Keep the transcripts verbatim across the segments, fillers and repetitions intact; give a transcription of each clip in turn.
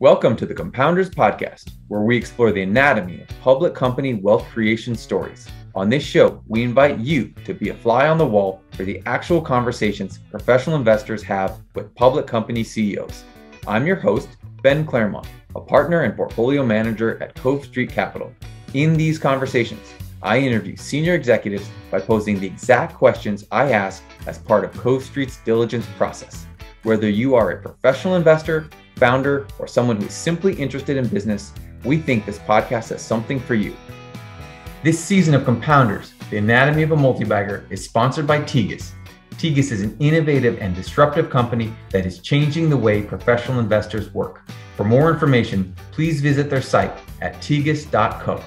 Welcome to the Compounders podcast, where we explore the anatomy of public company wealth creation stories. On this show, we invite you to be a fly on the wall for the actual conversations professional investors have with public company C E Os. I'm your host, Ben Claremont, a partner and portfolio manager at Cove Street Capital. In these conversations, I interview senior executives by posing the exact questions I ask as part of Cove Street's diligence process. Whether you are a professional investor, founder, or someone who is simply interested in business, we think this podcast has something for you. This season of Compounders, The Anatomy of a Multibagger, is sponsored by Tegus. Tegus is an innovative and disruptive company that is changing the way professional investors work. For more information, please visit their site at tegus dot co.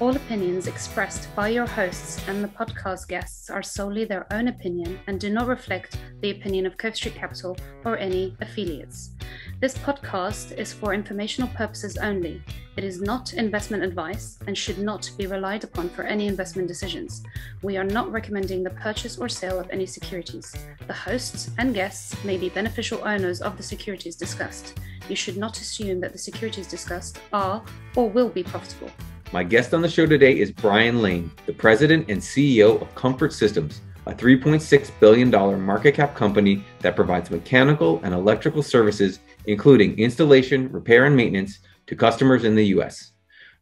All opinions expressed by your hosts and the podcast guests are solely their own opinion and do not reflect the opinion of Cove Street Capital or any affiliates. This podcast is for informational purposes only. It is not investment advice and should not be relied upon for any investment decisions. We are not recommending the purchase or sale of any securities. The hosts and guests may be beneficial owners of the securities discussed. You should not assume that the securities discussed are or will be profitable. My guest on the show today is Brian Lane, the president and C E O of Comfort Systems, a three point six billion dollars market cap company that provides mechanical and electrical services, including installation, repair, and maintenance to customers in the U S.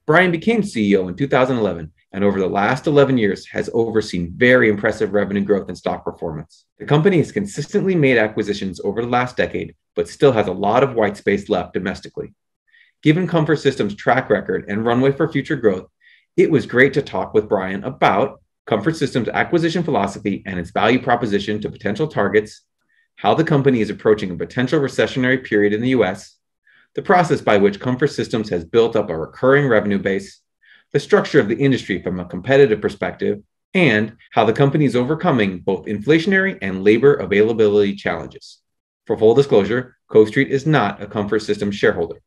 Brian became C E O in two thousand eleven, and over the last eleven years has overseen very impressive revenue growth and stock performance. The company has consistently made acquisitions over the last decade, but still has a lot of white space left domestically. Given Comfort Systems' track record and runway for future growth, it was great to talk with Brian about Comfort Systems' acquisition philosophy and its value proposition to potential targets, how the company is approaching a potential recessionary period in the U S, the process by which Comfort Systems has built up a recurring revenue base, the structure of the industry from a competitive perspective, and how the company is overcoming both inflationary and labor availability challenges. For full disclosure, Cove Street is not a Comfort Systems shareholder.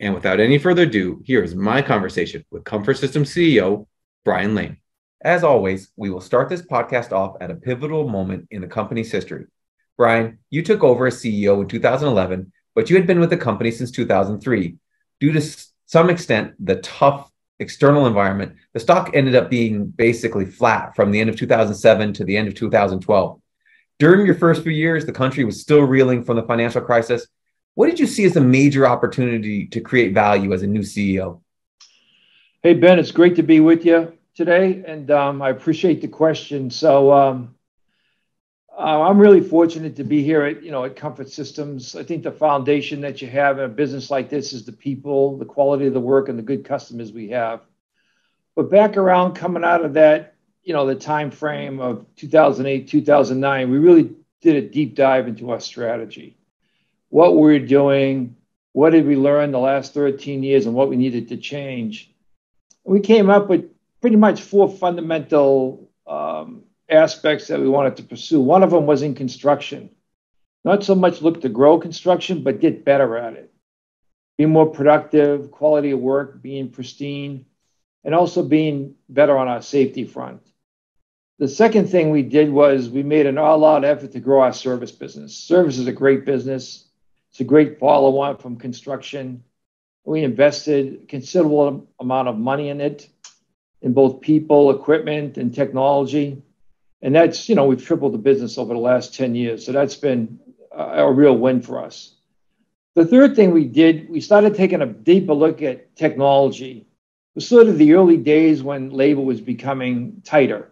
And without any further ado, here is my conversation with Comfort Systems C E O, Brian Lane. As always, we will start this podcast off at a pivotal moment in the company's history. Brian, you took over as C E O in two thousand eleven, but you had been with the company since two thousand three. Due to some extent, the tough external environment, the stock ended up being basically flat from the end of two thousand seven to the end of two thousand twelve. During your first few years, the country was still reeling from the financial crisis. What did you see as a major opportunity to create value as a new C E O? Hey, Ben, it's great to be with you today, and um, I appreciate the question. So um, I'm really fortunate to be here at, you know, at Comfort Systems. I think the foundation that you have in a business like this is the people, the quality of the work, and the good customers we have. But back around coming out of that, you know, the time frame of two thousand eight, two thousand nine, we really did a deep dive into our strategy. What we're doing, what did we learn the last thirteen years, and what we needed to change. We came up with pretty much four fundamental um, aspects that we wanted to pursue. One of them was in construction. Not so much look to grow construction, but get better at it. Be more productive, quality of work, being pristine, and also being better on our safety front. The second thing we did was we made an all-out effort to grow our service business. Service is a great business. It's a great follow-on from construction. We invested a considerable amount of money in it, in both people, equipment, and technology. And that's, you know, we've tripled the business over the last ten years. So that's been a, a real win for us. The third thing we did, we started taking a deeper look at technology. It was sort of the early days when labor was becoming tighter.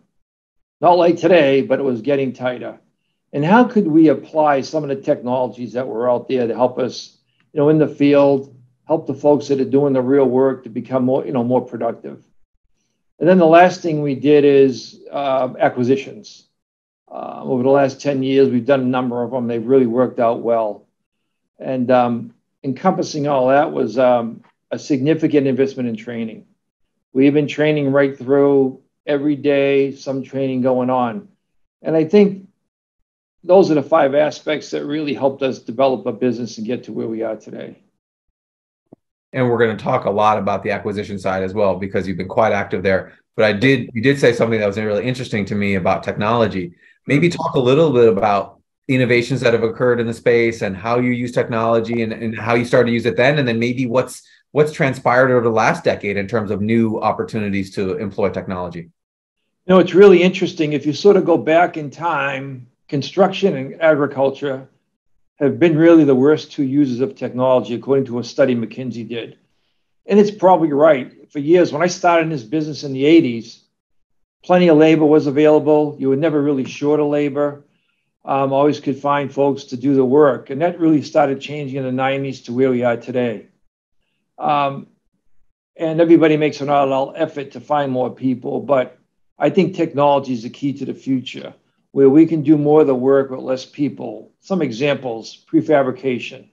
Not like today, but it was getting tighter. And how could we apply some of the technologies that were out there to help us, you know, in the field, help the folks that are doing the real work to become more, you know, more productive. And then the last thing we did is uh, acquisitions. Uh, over the last ten years, we've done a number of them. They've really worked out well. And um, encompassing all that was um, a significant investment in training. We've been training right through every day, some training going on. And I think those are the five aspects that really helped us develop a business and get to where we are today. And we're going to talk a lot about the acquisition side as well, because you've been quite active there. But I did, you did say something that was really interesting to me about technology. Maybe talk a little bit about the innovations that have occurred in the space and how you use technology and, and how you started to use it then, and then maybe what's what's transpired over the last decade in terms of new opportunities to employ technology? No, it's really interesting. If you sort of go back in time, construction and agriculture have been really the worst two users of technology, according to a study McKinsey did. And it's probably right. For years, when I started in this business in the eighties, plenty of labor was available. You were never really short of labor. Um, always could find folks to do the work. And that really started changing in the nineties to where we are today. Um, and everybody makes an all-out effort to find more people. But I think technology is the key to the future, where we can do more of the work with less people. Some examples, prefabrication.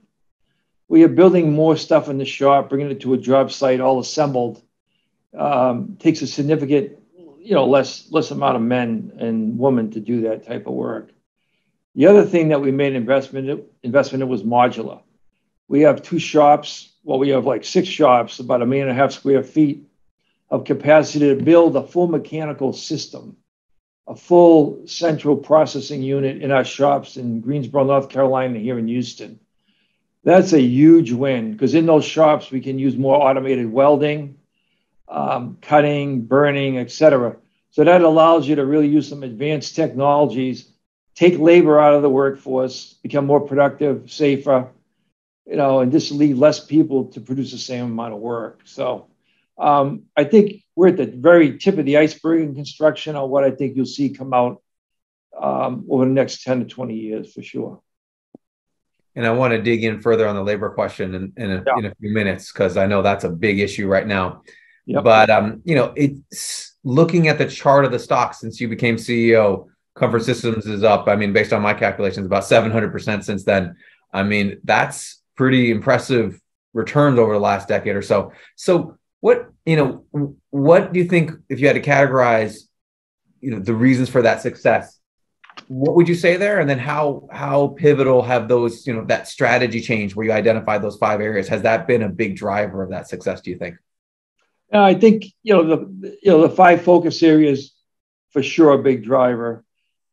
We are building more stuff in the shop, bringing it to a job site, all assembled. Um, takes a significant, you know, less, less amount of men and women to do that type of work. The other thing that we made investment investment in was modular. We have two shops, well, we have like six shops, about a million and a half square feet of capacity to build a full mechanical system, a full central processing unit in our shops in Greensboro, North Carolina, here in Houston. That's a huge win, because in those shops, we can use more automated welding, um, cutting, burning, et cetera. So that allows you to really use some advanced technologies, take labor out of the workforce, become more productive, safer, you know, and just lead less people to produce the same amount of work. So um, I think we're at the very tip of the iceberg in construction on what I think you'll see come out um, over the next ten to twenty years for sure. And I want to dig in further on the labor question in, in, a, yeah. in a few minutes, because I know that's a big issue right now. Yep. But, um, you know, it's looking at the chart of the stock since you became C E O, Comfort Systems is up, I mean, based on my calculations, about seven hundred percent since then. I mean, that's pretty impressive returns over the last decade or so. So what, you know, what do you think, if you had to categorize, you know, the reasons for that success, what would you say there? And then how, how pivotal have those, you know, that strategy change where you identified those five areas, has that been a big driver of that success, do you think? Uh, I think, you know, the, you know, the five focus areas for sure a big driver.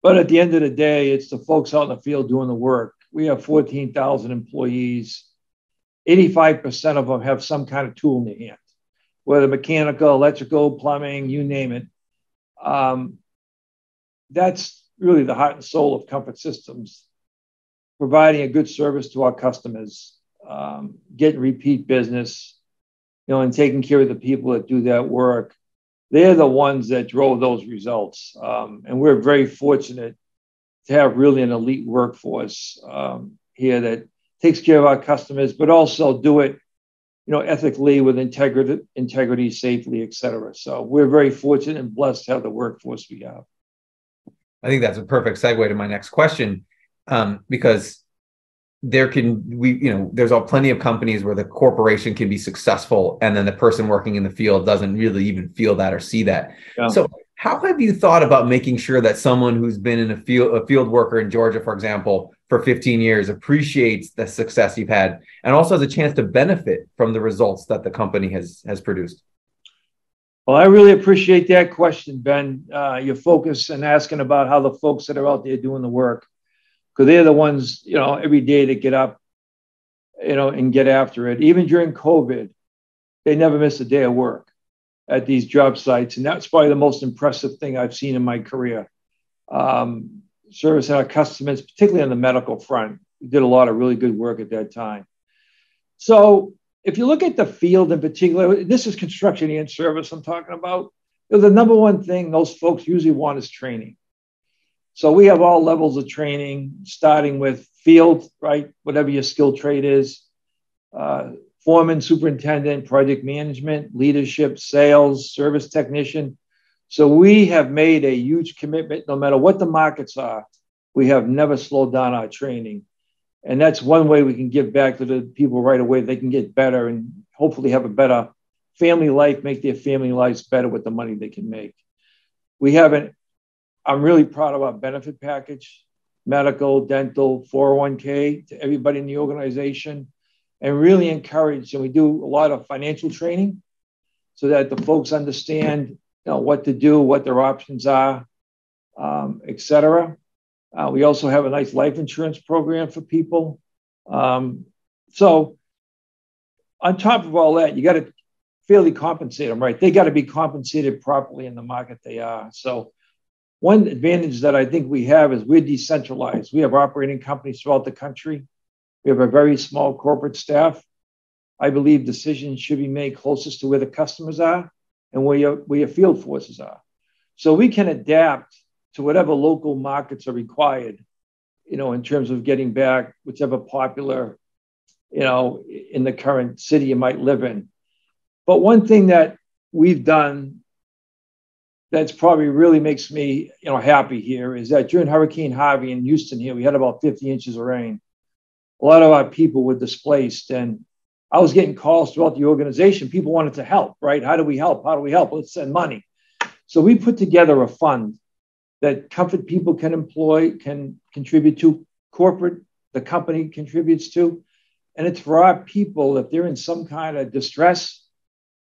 But at the end of the day, it's the folks out in the field doing the work. We have fourteen thousand employees. eighty-five percent of them have some kind of tool in their hand, whether mechanical, electrical, plumbing, you name it. Um, that's really the heart and soul of Comfort Systems, providing a good service to our customers, um, getting repeat business, you know, and taking care of the people that do that work. They're the ones that drove those results. Um, and we're very fortunate to have really an elite workforce um, here that takes care of our customers, but also do it, you know, ethically with integrity, integrity, safely, et cetera. So we're very fortunate and blessed to have the workforce we have. I think that's a perfect segue to my next question, um, because there can, we, you know, there's all plenty of companies where the corporation can be successful and then the person working in the field doesn't really even feel that or see that. Yeah. So how have you thought about making sure that someone who's been in a field, a field worker in Georgia, for example, for fifteen years appreciates the success you've had and also has a chance to benefit from the results that the company has, has produced? Well, I really appreciate that question, Ben, uh, your focus and asking about how the folks that are out there doing the work, because they're the ones, you know, every day that get up, you know, and get after it. Even during COVID, they never missed a day of work at these job sites. And that's probably the most impressive thing I've seen in my career. Um, servicing our customers, particularly on the medical front, we did a lot of really good work at that time. So if you look at the field in particular, this is construction and service I'm talking about. You know, the number one thing those folks usually want is training. So we have all levels of training, starting with field, right? Whatever your skill trade is, uh, foreman, superintendent, project management, leadership, sales, service technician. So we have made a huge commitment, no matter what the markets are, we have never slowed down our training. And that's one way we can give back to the people right away. They can get better and hopefully have a better family life, make their family lives better with the money they can make. We have an I'm really proud of our benefit package, medical, dental, four oh one k to everybody in the organization, and really encourage, and we do a lot of financial training so that the folks understand, you know, what to do, what their options are, um, et cetera. Uh, we also have a nice life insurance program for people. Um, so on top of all that, you got to fairly compensate them, right? They got to be compensated properly in the market they are. So one advantage that I think we have is we're decentralized. We have operating companies throughout the country. We have a very small corporate staff. I believe decisions should be made closest to where the customers are and where your, where your field forces are. So we can adapt to whatever local markets are required, you know, in terms of getting back whichever popular, you know, in the current city you might live in. But one thing that we've done that's probably really makes me, you know, happy here is that during Hurricane Harvey in Houston here, we had about fifty inches of rain. A lot of our people were displaced, and I was getting calls throughout the organization. People wanted to help, right? How do we help? How do we help? Let's send money. So we put together a fund that Comfort people can employ, can contribute to, corporate, the company contributes to, and it's for our people if they're in some kind of distress.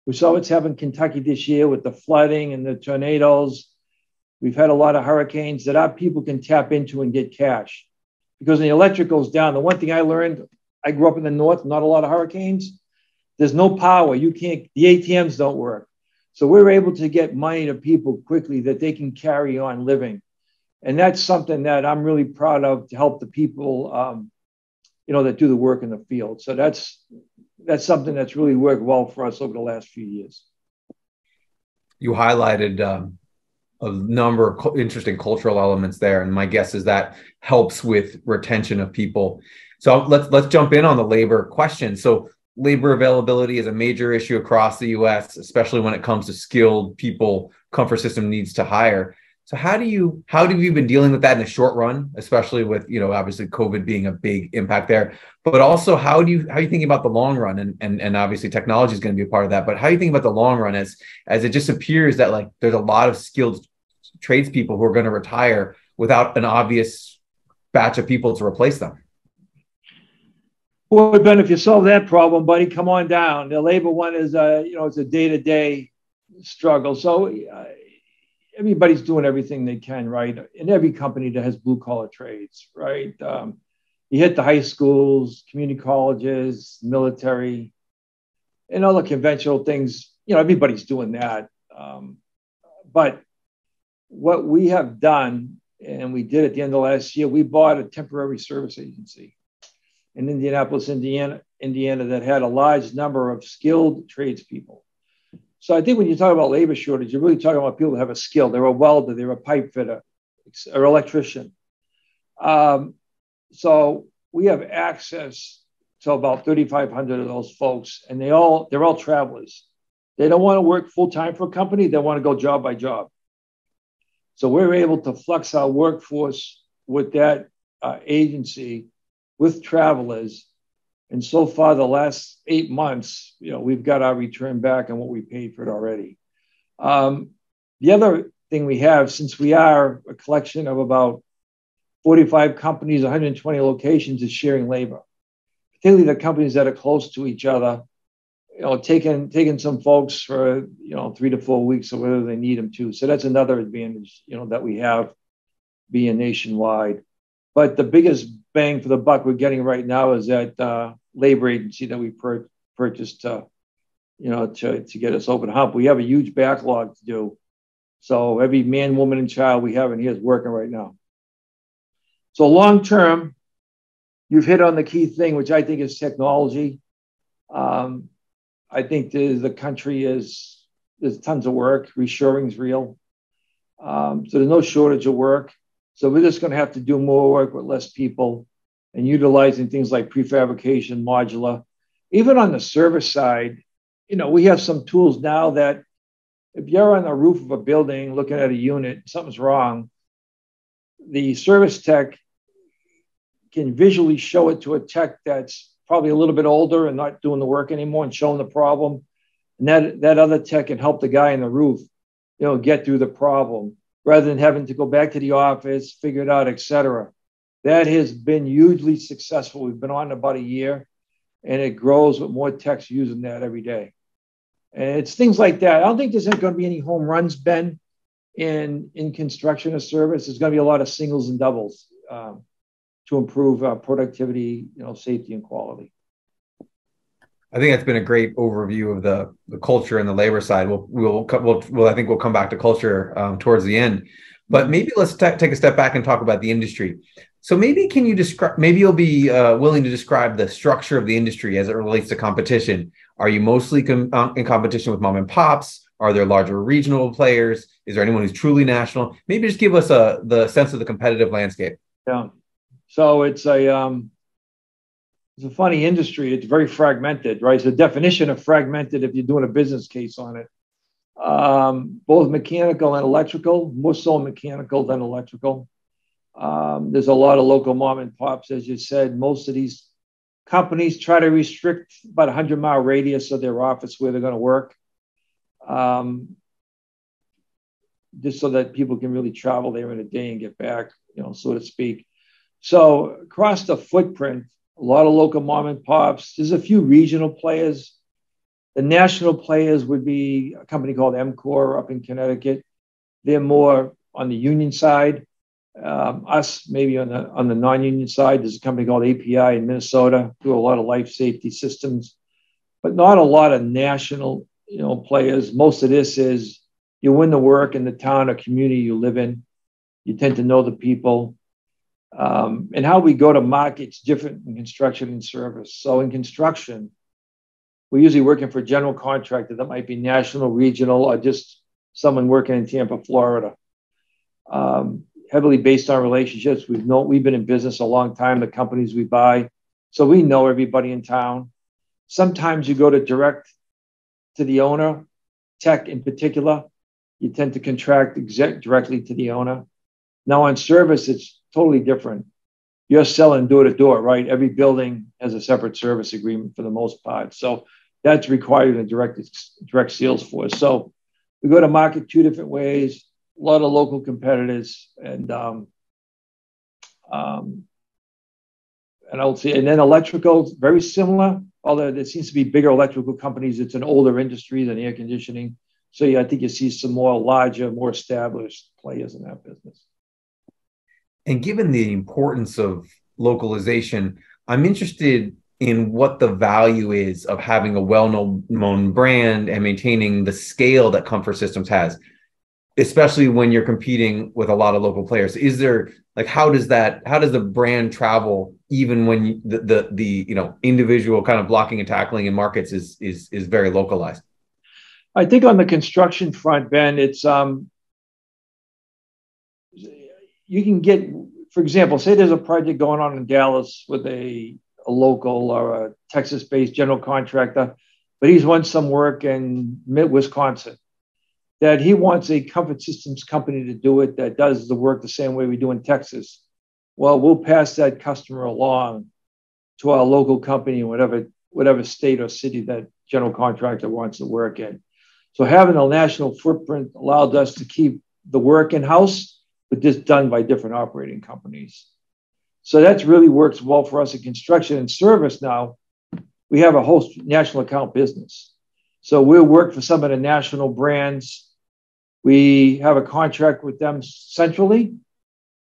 We saw what's happened in Kentucky this year with the flooding and the tornadoes. We've had a lot of hurricanes that our people can tap into and get cash. Because when the electric goes down, the one thing I learned, I grew up in the north, not a lot of hurricanes. There's no power. You can't, the A T Ms don't work. So we're able to get money to people quickly that they can carry on living. And that's something that I'm really proud of to help the people, um, you know, that do the work in the field. So that's That's something that's really worked well for us over the last few years. You highlighted um, a number of co- interesting cultural elements there, and my guess is that helps with retention of people. So let's let's jump in on the labor question. So labor availability is a major issue across the U S, especially when it comes to skilled people Comfort System needs to hire. So how do you how have you been dealing with that in the short run, especially with, you know, obviously COVID being a big impact there, but also how do you how are you thinking about the long run? And and and obviously technology is going to be a part of that, but how do you think about the long run as as it just appears that like there's a lot of skilled tradespeople who are going to retire without an obvious batch of people to replace them? Well, Ben, if you solve that problem, buddy, come on down. The labor one is a you know it's a day to day struggle. So. Uh, Everybody's doing everything they can, right? In every company that has blue collar trades, right? Um, you hit the high schools, community colleges, military, and all the conventional things. You know, everybody's doing that. Um, but what we have done, and we did at the end of last year, we bought a temporary service agency in Indianapolis, Indiana, Indiana, that had a large number of skilled tradespeople. So I think when you talk about labor shortage, you're really talking about people that have a skill. They're a welder, they're a pipe fitter, or electrician. Um, so we have access to about thirty-five hundred of those folks, and they all, they're all travelers. They don't want to work full-time for a company. They want to go job by job. So we're able to flex our workforce with that uh, agency, with travelers. And so far, the last eight months, you know, we've got our return back on what we paid for it already. Um, the other thing we have, since we are a collection of about forty-five companies, one hundred twenty locations, is sharing labor, particularly the companies that are close to each other, you know, taking, taking some folks for, you know, three to four weeks or whether they need them to. So that's another advantage, you know, that we have being nationwide. But the biggest bang for the buck we're getting right now is that uh, labor agency that we pur- purchased to, you know, to, to get us over the hump. We have a huge backlog to do. So every man, woman, and child we have in here is working right now. So long term, you've hit on the key thing, which I think is technology. Um, I think the, the country is, there's tons of work. Reshoring's real. Um, so there's no shortage of work. So we're just going to have to do more work with less people and utilizing things like prefabrication, modular. Even on the service side, you know, we have some tools now that if you're on the roof of a building looking at a unit, something's wrong, the service tech can visually show it to a tech that's probably a little bit older and not doing the work anymore and showing the problem. And that, that other tech can help the guy on the roof, you know, get through the problem, rather than having to go back to the office, figure it out, et cetera. That has been hugely successful. We've been on about a year, and it grows with more techs using that every day. And it's things like that. I don't think there's going to be any home runs, Ben, in, in construction or service. There's going to be a lot of singles and doubles. um, to improve uh, productivity, you know, safety and quality. I think that's been a great overview of the, the culture and the labor side. We'll, we'll, we'll, we'll I think we'll come back to culture um, towards the end, but maybe let's t- take a step back and talk about the industry. So maybe can you describe, maybe you'll be uh, willing to describe the structure of the industry as it relates to competition. Are you mostly com- in competition with mom and pops? Are there larger regional players? Is there anyone who's truly national? Maybe just give us a, the sense of the competitive landscape. Yeah. So it's a, um, it's a funny industry. It's very fragmented, right? It's a definition of fragmented if you're doing a business case on it. Um, both mechanical and electrical, more so mechanical than electrical. Um, there's a lot of local mom and pops, as you said. Most of these companies try to restrict about a hundred mile radius of their office where they're going to work. Um, just so that people can really travel there in a day and get back, you know, so to speak. So across the footprint, a lot of local mom and pops. There's a few regional players. The national players would be a company called M C O R up in Connecticut. They're more on the union side. Um, us maybe on the on the non-union side. There's a company called A P I in Minnesota. Do a lot of life safety systems, but not a lot of national, you know, players. Most of this is you win the work in the town or community you live in. You tend to know the people. Um, and how we go to market's different in construction and service. So in construction, we're usually working for a general contractor that might be national, regional, or just someone working in Tampa, Florida. Um, heavily based on relationships. We've known, we've been in business a long time, the companies we buy. So we know everybody in town. Sometimes you go to direct to the owner, tech in particular. You tend to contract exec- directly to the owner. Now on service, it's totally different. You're selling door to door, right? Every building has a separate service agreement for the most part. So that's required in direct, direct sales force. So we go to market two different ways, a lot of local competitors, and um, um, and I would say, and then electrical, very similar, although there seems to be bigger electrical companies. It's an older industry than air conditioning. So yeah, I think you see some more larger, more established players in that business. And given the importance of localization, I'm interested in what the value is of having a well-known brand and maintaining the scale that Comfort Systems has, especially when you're competing with a lot of local players. Is there, like, how does that, how does the brand travel even when you, the, the, the, you know, individual kind of blocking and tackling in markets is, is, is very localized? I think on the construction front, Ben, it's, um, you can get, for example, say there's a project going on in Dallas with a, a local or a Texas-based general contractor, but he's won some work in mid-Wisconsin, that he wants a Comfort Systems company to do it that does the work the same way we do in Texas. Well, we'll pass that customer along to our local company in whatever, whatever state or city that general contractor wants to work in. So having a national footprint allowed us to keep the work in-house, but just done by different operating companies. So that's really works well for us in construction and service. Now we have a whole national account business. So we'll work for some of the national brands. We have a contract with them centrally,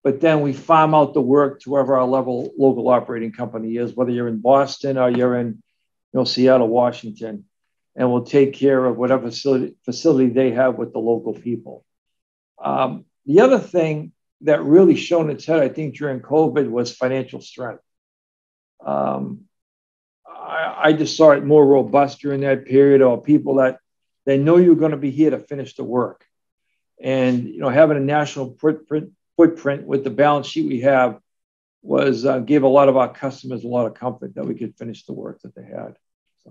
but then we farm out the work to wherever our level local operating company is, whether you're in Boston or you're in, you know, Seattle, Washington, and we'll take care of whatever facility, facility they have with the local people. Um, The other thing that really shone its head, I think, during COVID was financial strength. Um, I, I just saw it more robust during that period, or people that they know you're going to be here to finish the work. And, you know, having a national footprint, footprint with the balance sheet we have was uh, gave a lot of our customers a lot of comfort that we could finish the work that they had. So.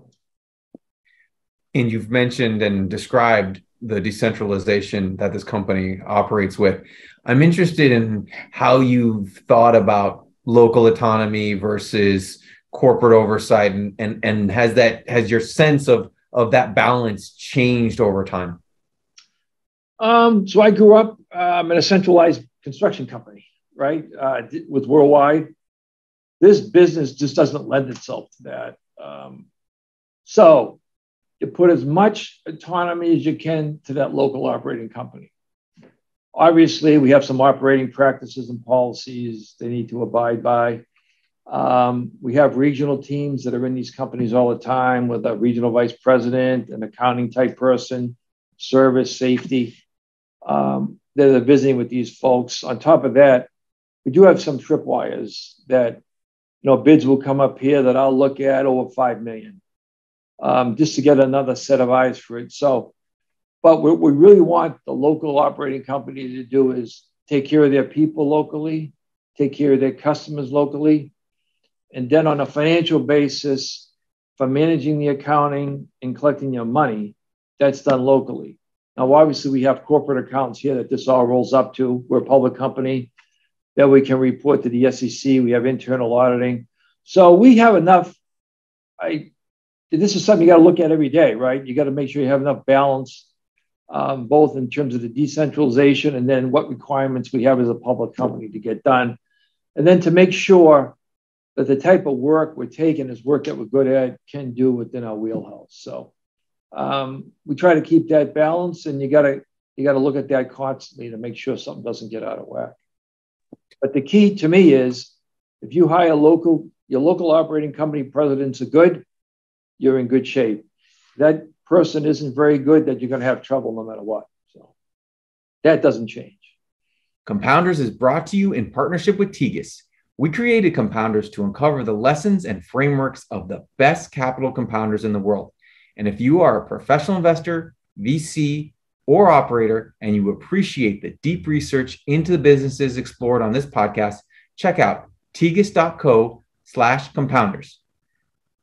And you've mentioned and described the decentralization that this company operates with. I'm interested in how you've thought about local autonomy versus corporate oversight, and and, and has that has your sense of, of that balance changed over time? Um, so I grew up um, in a centralized construction company, right? Uh, with Worldwide. This business just doesn't lend itself to that. Um, so You put as much autonomy as you can to that local operating company. Obviously, we have some operating practices and policies they need to abide by. Um, we have regional teams that are in these companies all the time with a regional vice president, an accounting type person, service, safety. Um, they're visiting with these folks. On top of that, we do have some tripwires that, you know, bids will come up here that I'll look at over five million dollars, um, just to get another set of eyes for it. So, but what we really want the local operating company to do is take care of their people locally, take care of their customers locally. And then on a financial basis, for managing the accounting and collecting your money, that's done locally. Now, obviously, we have corporate accounts here that this all rolls up to. We're a public company that we can report to the S E C. We have internal auditing. So we have enough. I, this is something you got to look at every day, right? You got to make sure you have enough balance, um, both in terms of the decentralization and then what requirements we have as a public company to get done. And then to make sure that the type of work we're taking is work that we're good at, can do within our wheelhouse. So um, we try to keep that balance, and you gotta, you gotta look at that constantly to make sure something doesn't get out of whack. But the key to me is, if you hire local, your local operating company presidents are good, you're in good shape. If that person isn't very good, that you're gonna have trouble no matter what. So that doesn't change. Compounders is brought to you in partnership with Tegus. We created Compounders to uncover the lessons and frameworks of the best capital compounders in the world. And if you are a professional investor, V C, or operator, and you appreciate the deep research into the businesses explored on this podcast, check out tegus.co slash compounders.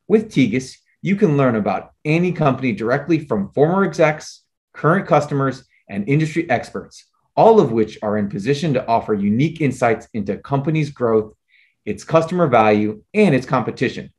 With Tegus, you can learn about any company directly from former execs, current customers, and industry experts, all of which are in position to offer unique insights into companies' growth, its customer value, and its competition.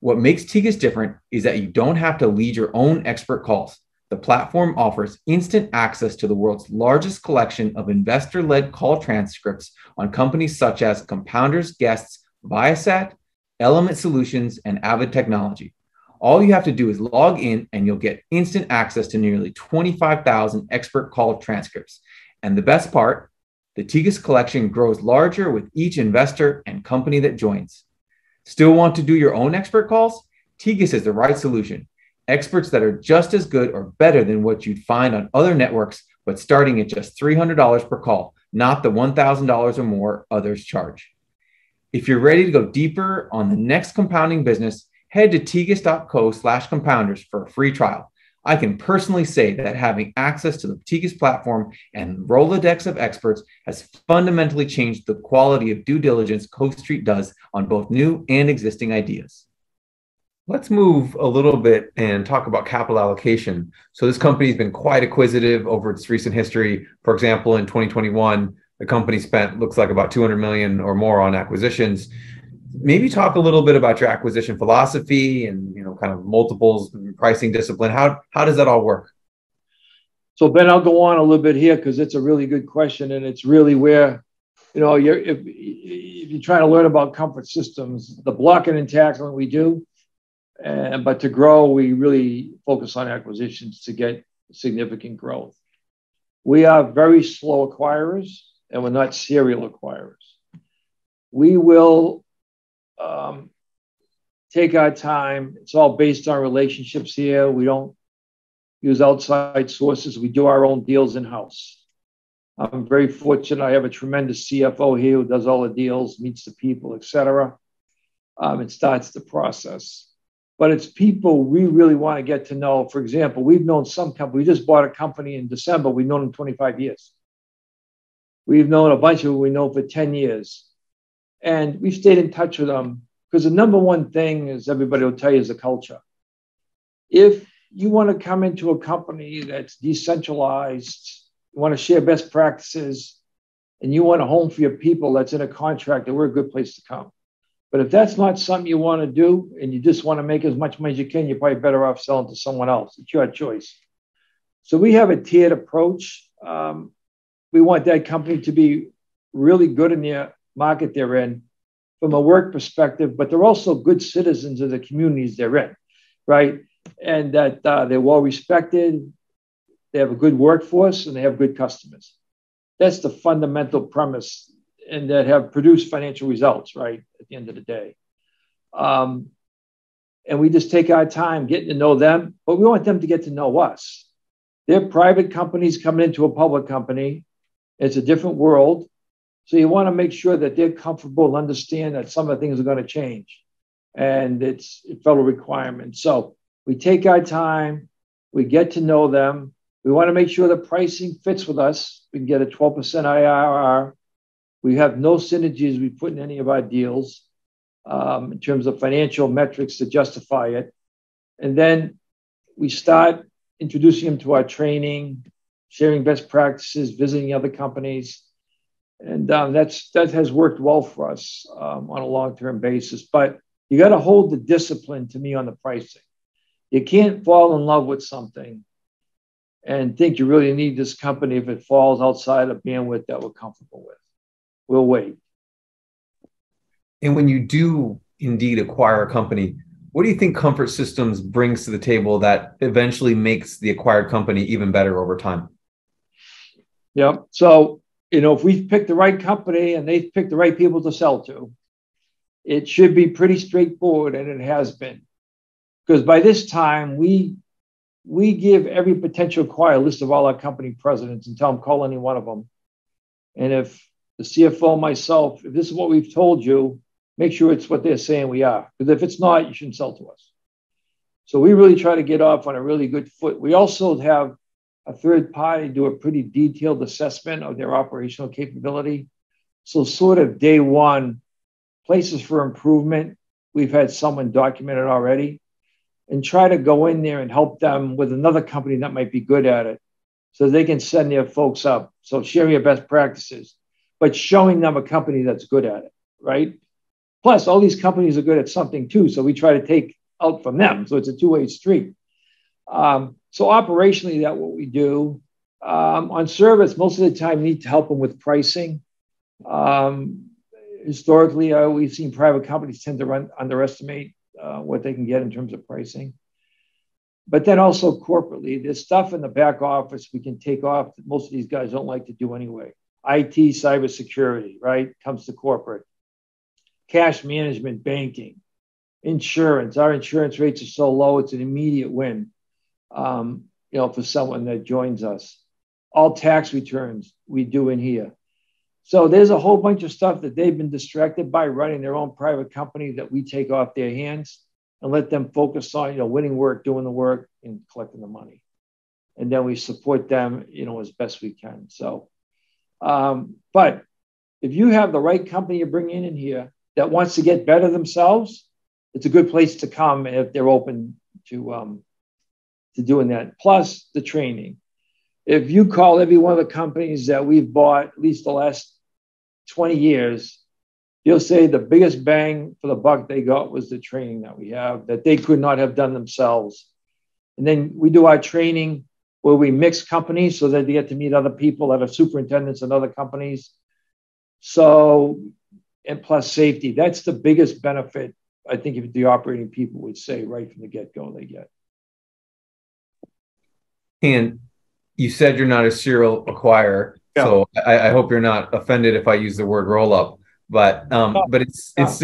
What makes Tegus different is that you don't have to lead your own expert calls. The platform offers instant access to the world's largest collection of investor-led call transcripts on companies such as Compounders, Guests, Viasat, Element Solutions, and Avid Technology. All you have to do is log in, and you'll get instant access to nearly twenty-five thousand expert call transcripts. And the best part, the Tegus collection grows larger with each investor and company that joins. Still want to do your own expert calls? Tegus is the right solution. Experts that are just as good or better than what you'd find on other networks, but starting at just three hundred dollars per call, not the one thousand dollars or more others charge. If you're ready to go deeper on the next compounding business, head to tegus.co slash compounders for a free trial. I can personally say that having access to the Tegus platform and Rolodex of experts has fundamentally changed the quality of due diligence Cove Street does on both new and existing ideas. Let's move a little bit and talk about capital allocation. So this company has been quite acquisitive over its recent history. For example, in twenty twenty-one, the company spent, looks like, about two hundred million dollars or more on acquisitions. Maybe talk a little bit about your acquisition philosophy and, you know, kind of multiples and pricing discipline. How, how does that all work? So, Ben, I'll go on a little bit here because it's a really good question. And it's really where, you know, you're, if, if you're trying to learn about Comfort Systems, the blocking and tackling we do, and, but to grow, we really focus on acquisitions to get significant growth. We are very slow acquirers, and we're not serial acquirers. We will... Um, take our time. It's all based on relationships here. We don't use outside sources. We do our own deals in-house. I'm very fortunate. I have a tremendous C F O here who does all the deals, meets the people, et cetera. Um, it starts the process. But it's people we really want to get to know. For example, we've known some company. We just bought a company in December. We've known them twenty-five years. We've known a bunch of them we know for ten years. And we've stayed in touch with them because the number one thing, is everybody will tell you, is the culture. If you want to come into a company that's decentralized, you want to share best practices, and you want a home for your people that's in a contract, that we're a good place to come. But if that's not something you want to do and you just want to make as much money as you can, you're probably better off selling to someone else. It's your choice. So we have a tiered approach. Um, we want that company to be really good in their market they're in from a work perspective, but they're also good citizens of the communities they're in, right? And that uh, they're well respected, they have a good workforce, and they have good customers. That's the fundamental premise, and that have produced financial results, right, at the end of the day. Um, and we just take our time getting to know them, but we want them to get to know us. They're private companies coming into a public company. It's a different world. So you want to make sure that they're comfortable, understand that some of the things are going to change. And it's a federal requirement. So we take our time. We get to know them. We want to make sure the pricing fits with us. We can get a twelve percent I R R. We have no synergies we put in any of our deals um, in terms of financial metrics to justify it. And then we start introducing them to our training, sharing best practices, visiting other companies. And um, that's that has worked well for us um, on a long-term basis. But you got to hold the discipline, to me, on the pricing. You can't fall in love with something and think you really need this company if it falls outside of bandwidth that we're comfortable with. We'll wait. And when you do indeed acquire a company, what do you think Comfort Systems brings to the table that eventually makes the acquired company even better over time? Yeah. So, you know, if we've picked the right company and they've picked the right people to sell to, it should be pretty straightforward, and it has been. Because by this time, we we give every potential acquirer a list of all our company presidents and tell them, call any one of them. And if the C F O, myself, if this is what we've told you, make sure it's what they're saying we are. Because if it's not, you shouldn't sell to us. So we really try to get off on a really good foot. We also have a third party do a pretty detailed assessment of their operational capability. So sort of day one, places for improvement, we've had someone document it already. And try to go in there and help them with another company that might be good at it so they can send their folks up. So sharing your best practices, but showing them a company that's good at it, right? Plus, all these companies are good at something too, so we try to take out from them. So it's a two-way street. Um, so operationally, that's what we do. Um, on service, most of the time, we need to help them with pricing. Um, historically, uh, we've seen private companies tend to run, underestimate Uh, what they can get in terms of pricing. But then also corporately, there's stuff in the back office we can take off that most of these guys don't like to do anyway. I T, cybersecurity, right, comes to corporate. Cash management, banking, insurance. Our insurance rates are so low, it's an immediate win, um, you know, for someone that joins us. All tax returns we do in here. So there's a whole bunch of stuff that they've been distracted by running their own private company that we take off their hands and let them focus on, you know, winning work, doing the work, and collecting the money. And then we support them, you know, as best we can. So, um, but if you have the right company you bring in in here that wants to get better themselves, it's a good place to come if they're open to um, to doing that. Plus the training. If you call every one of the companies that we've bought, at least the last twenty years, you'll say the biggest bang for the buck they got was the training that we have, that they could not have done themselves. And then we do our training where we mix companies so that they get to meet other people that are superintendents and other companies. So, and plus safety, that's the biggest benefit, I think, if the operating people would say right from the get-go they get. And you said you're not a serial acquirer, yeah. So I, I hope you're not offended if I use the word roll-up. But um, no, but it's, no. it's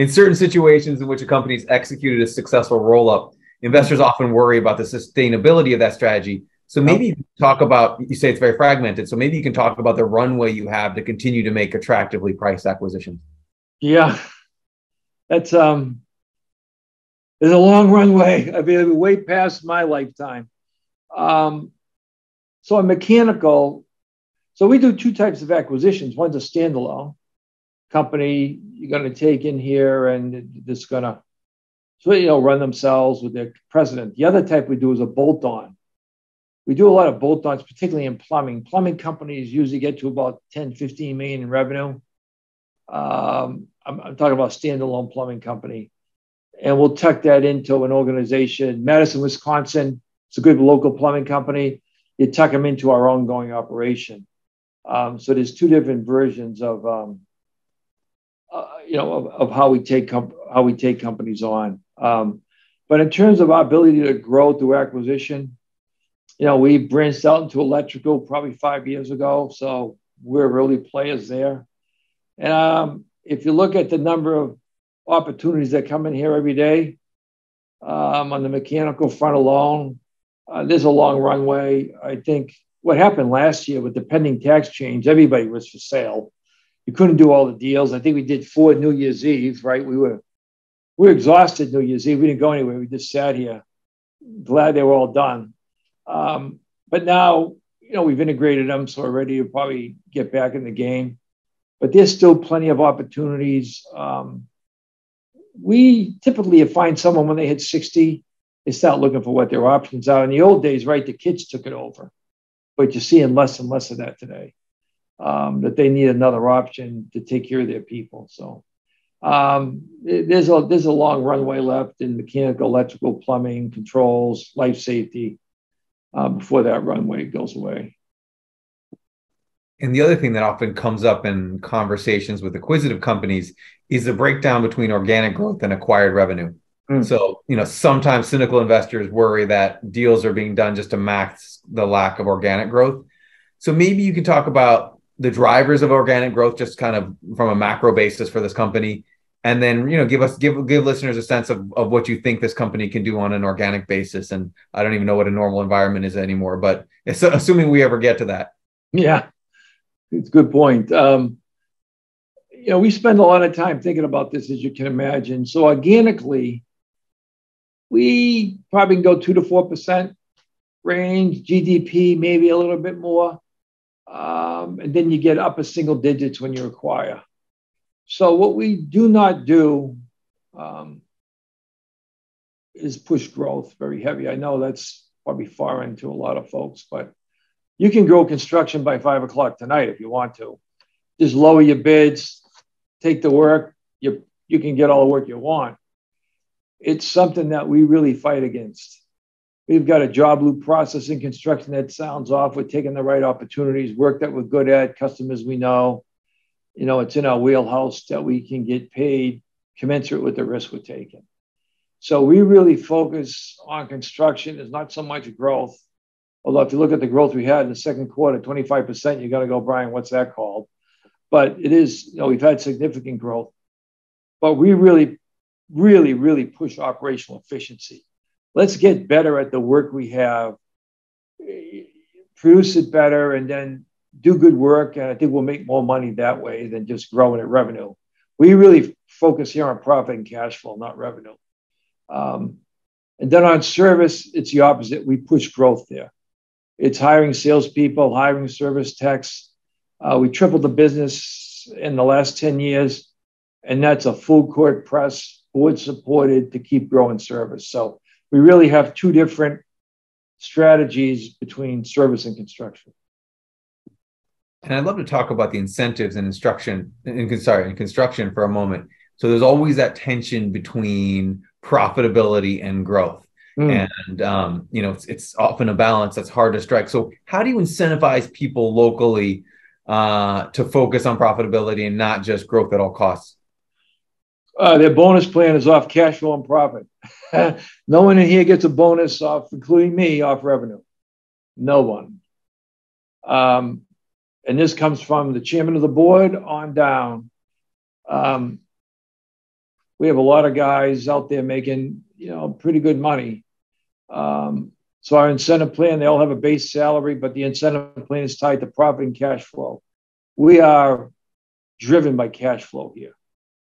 in certain situations in which a company's executed a successful roll-up, investors often worry about the sustainability of that strategy. So maybe you can talk about, you say it's very fragmented, so maybe you can talk about the runway you have to continue to make attractively priced acquisitions. Yeah, that's um, there's a long runway. I mean, way past my lifetime. Um, So a mechanical, so we do two types of acquisitions. One's a standalone company you're going to take in here and it's going to, so, you know, run themselves with their president. The other type we do is a bolt-on. We do a lot of bolt-ons, particularly in plumbing. Plumbing companies usually get to about ten, fifteen million in revenue. Um, I'm, I'm talking about a standalone plumbing company. And we'll tuck that into an organization. Madison, Wisconsin, it's a good local plumbing company. You tuck them into our ongoing operation. Um, so there's two different versions of, um, uh, you know, of, of how we take com- how we take companies on. Um, but in terms of our ability to grow through acquisition, You know, we branched out into electrical probably five years ago, so we're really players there. And um, if you look at the number of opportunities that come in here every day, um, on the mechanical front alone, uh, there's a long runway. I think what happened last year with the pending tax change, everybody was for sale. You couldn't do all the deals. I think we did four New Year's Eve, right? We were we were exhausted New Year's Eve. We didn't go anywhere. We just sat here. Glad they were all done. Um, but now, you know, we've integrated them, so we're ready to probably get back in the game. But there's still plenty of opportunities. Um, we typically find someone when they hit sixty, they start looking for what their options are. In the old days, right, the kids took it over. But you're seeing less and less of that today, um, that they need another option to take care of their people. So um, there's, a, there's a long runway left in mechanical, electrical, plumbing, controls, life safety. Uh, before that runway goes away. And the other thing that often comes up in conversations with acquisitive companies is the breakdown between organic growth and acquired revenue. Mm. So, you know, sometimes cynical investors worry that deals are being done just to max the lack of organic growth. So maybe you can talk about the drivers of organic growth, just kind of from a macro basis for this company. And then, you know, give us give give listeners a sense of, of what you think this company can do on an organic basis. And I don't even know what a normal environment is anymore, but it's, assuming we ever get to that. Yeah, it's a good point. Um, you know, we spend a lot of time thinking about this, as you can imagine. So organically, we probably can go two to four percent range, G D P maybe a little bit more, um, and then you get upper single digits when you acquire. So what we do not do um, is push growth very heavy. I know that's probably foreign to a lot of folks, but you can grow construction by five o'clock tonight if you want to. Just lower your bids, take the work. You, you can get all the work you want. It's something that we really fight against. We've got a job loop process in construction that sounds off. We're taking the right opportunities, work that we're good at, customers we know. You know, it's in our wheelhouse that we can get paid commensurate with the risk we're taking. So we really focus on construction. It's not so much growth. Although if you look at the growth we had in the second quarter, twenty-five percent, you're going to go, Brian, what's that called? But it is, you know, we've had significant growth. But we really, really, really push operational efficiency. Let's get better at the work we have, produce it better, and then do good work, and I think we'll make more money that way than just growing at revenue. We really focus here on profit and cash flow, not revenue. Um, and then on service, it's the opposite. We push growth there. It's hiring salespeople, hiring service techs. Uh, we tripled the business in the last ten years, and that's a full court press, board supported, to keep growing service. So we really have two different strategies between service and construction. And I'd love to talk about the incentives and instruction, in, sorry, in construction for a moment. So there's always that tension between profitability and growth. Mm. And, um, you know, it's, it's often a balance that's hard to strike. So how do you incentivize people locally uh, to focus on profitability and not just growth at all costs? Uh, their bonus plan is off cash flow and profit. No one in here gets a bonus off, including me, off revenue. No one. Um, And this comes from the chairman of the board on down. Um, we have a lot of guys out there making, you know, pretty good money. Um, so our incentive plan, they all have a base salary, but the incentive plan is tied to profit and cash flow. We are driven by cash flow here.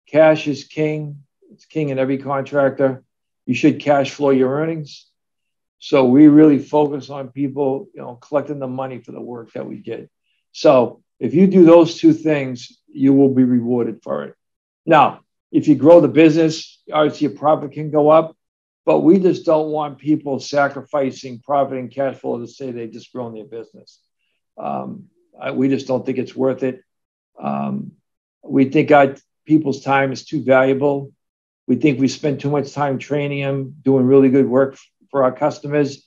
Cash is king. It's king in every contractor. You should cash flow your earnings. So we really focus on people, you know, collecting the money for the work that we did. So if you do those two things, you will be rewarded for it. Now, if you grow the business, obviously your profit can go up, but we just don't want people sacrificing profit and cash flow to say they've just grown their business. Um, I, we just don't think it's worth it. Um, we think our, people's time is too valuable. We think we spend too much time training them, doing really good work for our customers,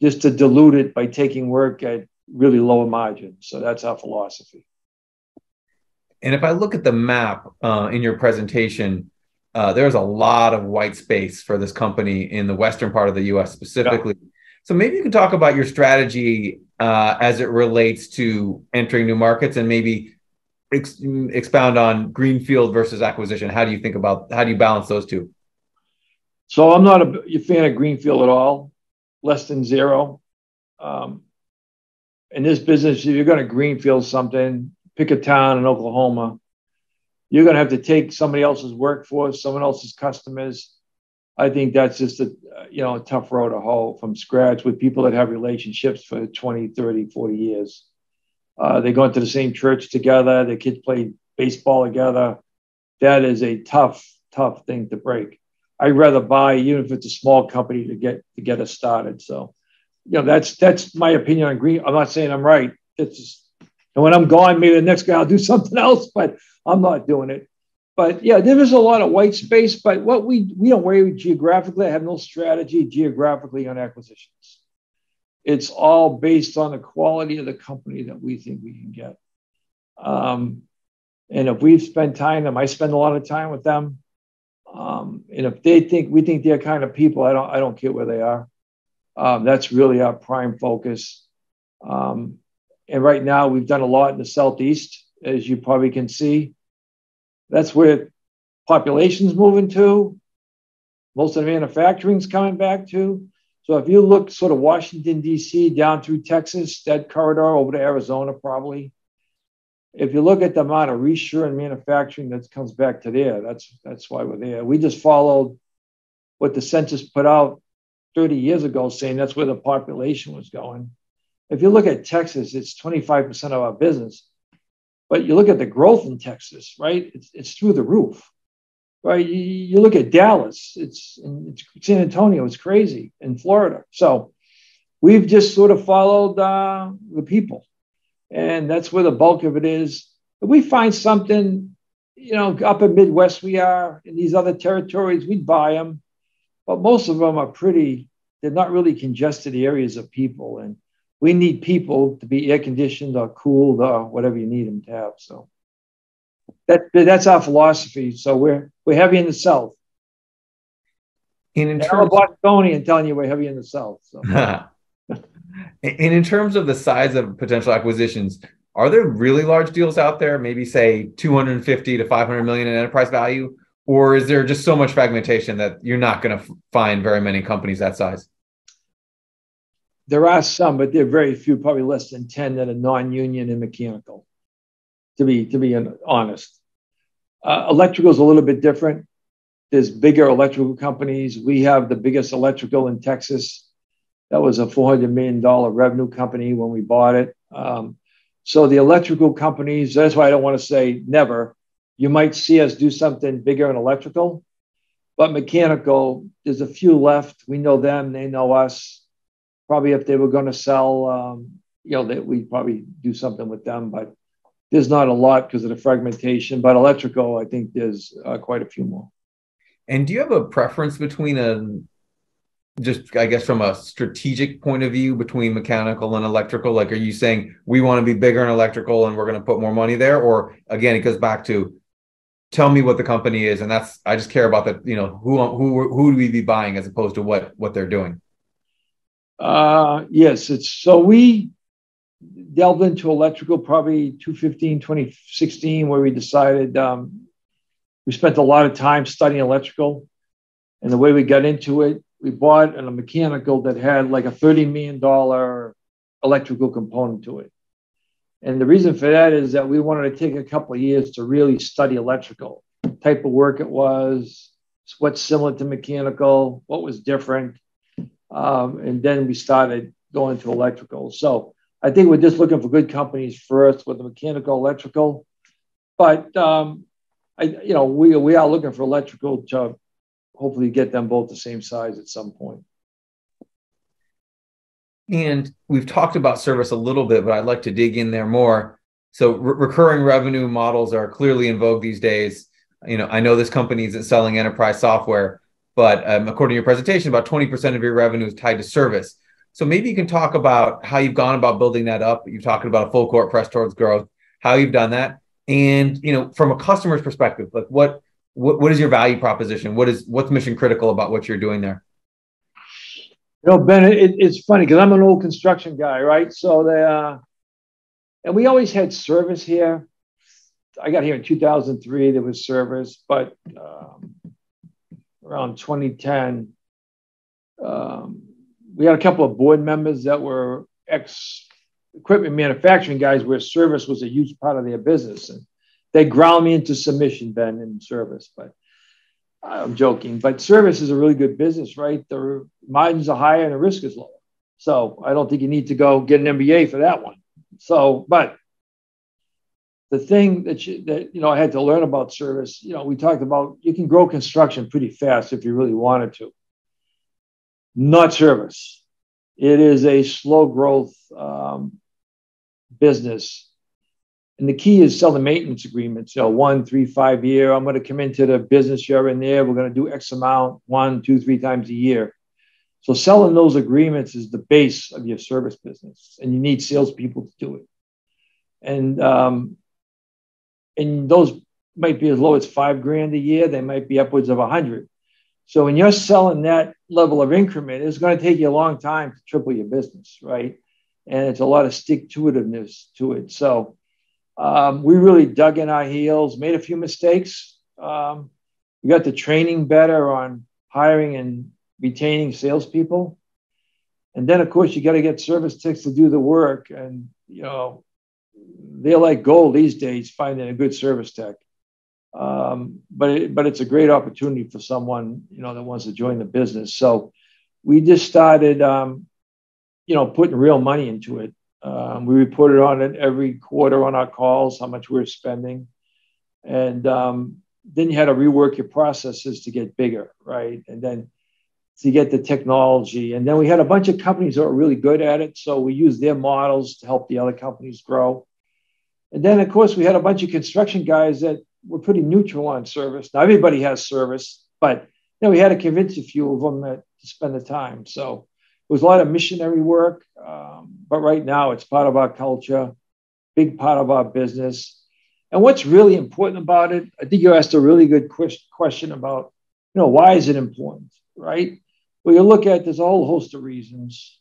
just to dilute it by taking work at really low margin. So that's our philosophy. And if I look at the map uh, in your presentation, uh, there's a lot of white space for this company in the western part of the U S specifically. Yeah. So maybe you can talk about your strategy uh, as it relates to entering new markets, and maybe ex expound on greenfield versus acquisition. How do you think about, how do you balance those two? So I'm not a fan of greenfield at all, less than zero. Um, in this business, if you're going to greenfield something, pick a town in Oklahoma, you're going to have to take somebody else's workforce, someone else's customers. I think that's just a, you know, a tough road to hoe from scratch with people that have relationships for twenty, thirty, forty years. Uh, they go into the same church together. Their kids play baseball together. That is a tough, tough thing to break. I'd rather buy, even if it's a small company, to get to get us started. So, you know, that's that's my opinion on green. I'm not saying I'm right. It's just, and when I'm gone, maybe the next guy will do something else, but I'm not doing it. But yeah, there is a lot of white space, but what we, we don't worry geographically. I have no strategy geographically on acquisitions. It's all based on the quality of the company that we think we can get. Um, and if we've spent time, them, I spend a lot of time with them. Um, and if they think, we think they're kind of people, I don't, I don't care where they are. Um, that's really our prime focus. Um, and right now we've done a lot in the Southeast, as you probably can see. That's where population's moving to. Most of the manufacturing's coming back to. So if you look sort of Washington, D C, down through Texas, that corridor over to Arizona probably. If you look at the amount of reshoring and manufacturing that comes back to there, that's, that's why we're there. We just followed what the census put out thirty years ago, saying that's where the population was going. If you look at Texas, it's twenty-five percent of our business. But you look at the growth in Texas, right? It's, it's through the roof, right? You, you look at Dallas, it's, it's San Antonio, it's crazy, in Florida. So we've just sort of followed uh, the people, and that's where the bulk of it is. If we find something, you know, up in Midwest we are, in these other territories, we'd buy them. But most of them are pretty, they're not really congested areas of people. And we need people to be air-conditioned or cooled or whatever you need them to have. So that, that's our philosophy. So we're, we're heavy in the South. And in and terms I'm a Bostonian telling you we're heavy in the South. So. And in terms of the size of potential acquisitions, are there really large deals out there? Maybe say two hundred fifty to five hundred million in enterprise value? Or is there just so much fragmentation that you're not going to find very many companies that size? There are some, but they're very few, probably less than ten that are non-union and mechanical, to be, to be honest. Uh, electrical is a little bit different. There's bigger electrical companies. We have the biggest electrical in Texas. That was a four hundred million dollar revenue company when we bought it. Um, so the electrical companies, that's why I don't want to say never. You might see us do something bigger in electrical, but mechanical, there's a few left. We know them, they know us. Probably if they were going to sell, um, you know, they, we'd probably do something with them. But there's not a lot because of the fragmentation. But electrical, I think there's uh, quite a few more. And do you have a preference between a, just I guess from a strategic point of view, between mechanical and electrical? Like, are you saying we want to be bigger in electrical and we're going to put more money there? Or again, it goes back to tell me what the company is, and that's I just care about the, you know, who who who do we be buying as opposed to what what they're doing. Uh, yes, it's so we delved into electrical probably two fifteen, twenty sixteen, where we decided um, we spent a lot of time studying electrical. And the way we got into it, we bought a mechanical that had like a thirty million dollar electrical component to it. And the reason for that is that we wanted to take a couple of years to really study electrical, type of work it was, what's similar to mechanical, what was different. Um, and then we started going to electrical. So I think we're just looking for good companies first with the mechanical, electrical. But, um, I, you know, we, we are looking for electrical to hopefully get them both the same size at some point. And we've talked about service a little bit, but I'd like to dig in there more. So re- recurring revenue models are clearly in vogue these days. You know, I know this company is selling enterprise software. But um, according to your presentation, about twenty percent of your revenue is tied to service. So maybe you can talk about how you've gone about building that up. You're talking about a full court press towards growth, how you've done that. And, you know, from a customer's perspective, like what, what, what is your value proposition? What is, what's mission critical about what you're doing there? You know, Ben, it, it's funny because I'm an old construction guy, right? So they, uh, and we always had service here. I got here in two thousand three, there was service, but um, around twenty ten, um, we had a couple of board members that were ex-equipment manufacturing guys where service was a huge part of their business. And they ground me into submission, Ben, in service, but I'm joking, but service is a really good business, right? The margins are higher and the risk is lower. So I don't think you need to go get an M B A for that one. So, but the thing that you, that, you know, I had to learn about service, you know, we talked about, you can grow construction pretty fast if you really wanted to. Not service. It is a slow growth um, business. And the key is sell the maintenance agreements. So one, three, five year. I'm going to come into the business year in there. We're going to do X amount, one, two, three times a year. So selling those agreements is the base of your service business. And you need salespeople to do it. And, um, and those might be as low as five grand a year. They might be upwards of a hundred. So when you're selling that level of increment, it's going to take you a long time to triple your business, right? And it's a lot of stick-to-itiveness to it. So Um, we really dug in our heels, made a few mistakes. Um, we got the training better on hiring and retaining salespeople. And then, of course, you got to get service techs to do the work. And, you know, they're like gold these days, finding a good service tech. Um, but, it, but it's a great opportunity for someone, you know, that wants to join the business. So we just started, um, you know, putting real money into it. Um, we reported on it every quarter on our calls, how much we were spending. And um, then you had to rework your processes to get bigger, right? And then to get the technology. And then we had a bunch of companies that were really good at it. So we used their models to help the other companies grow. And then, of course, we had a bunch of construction guys that were pretty neutral on service. Now, everybody has service, but you know, we had to convince a few of them that, to spend the time. So it was a lot of missionary work, um, but right now it's part of our culture, big part of our business. And what's really important about it, I think you asked a really good question about, you know, why is it important, right? Well, you look at, there's a whole host of reasons.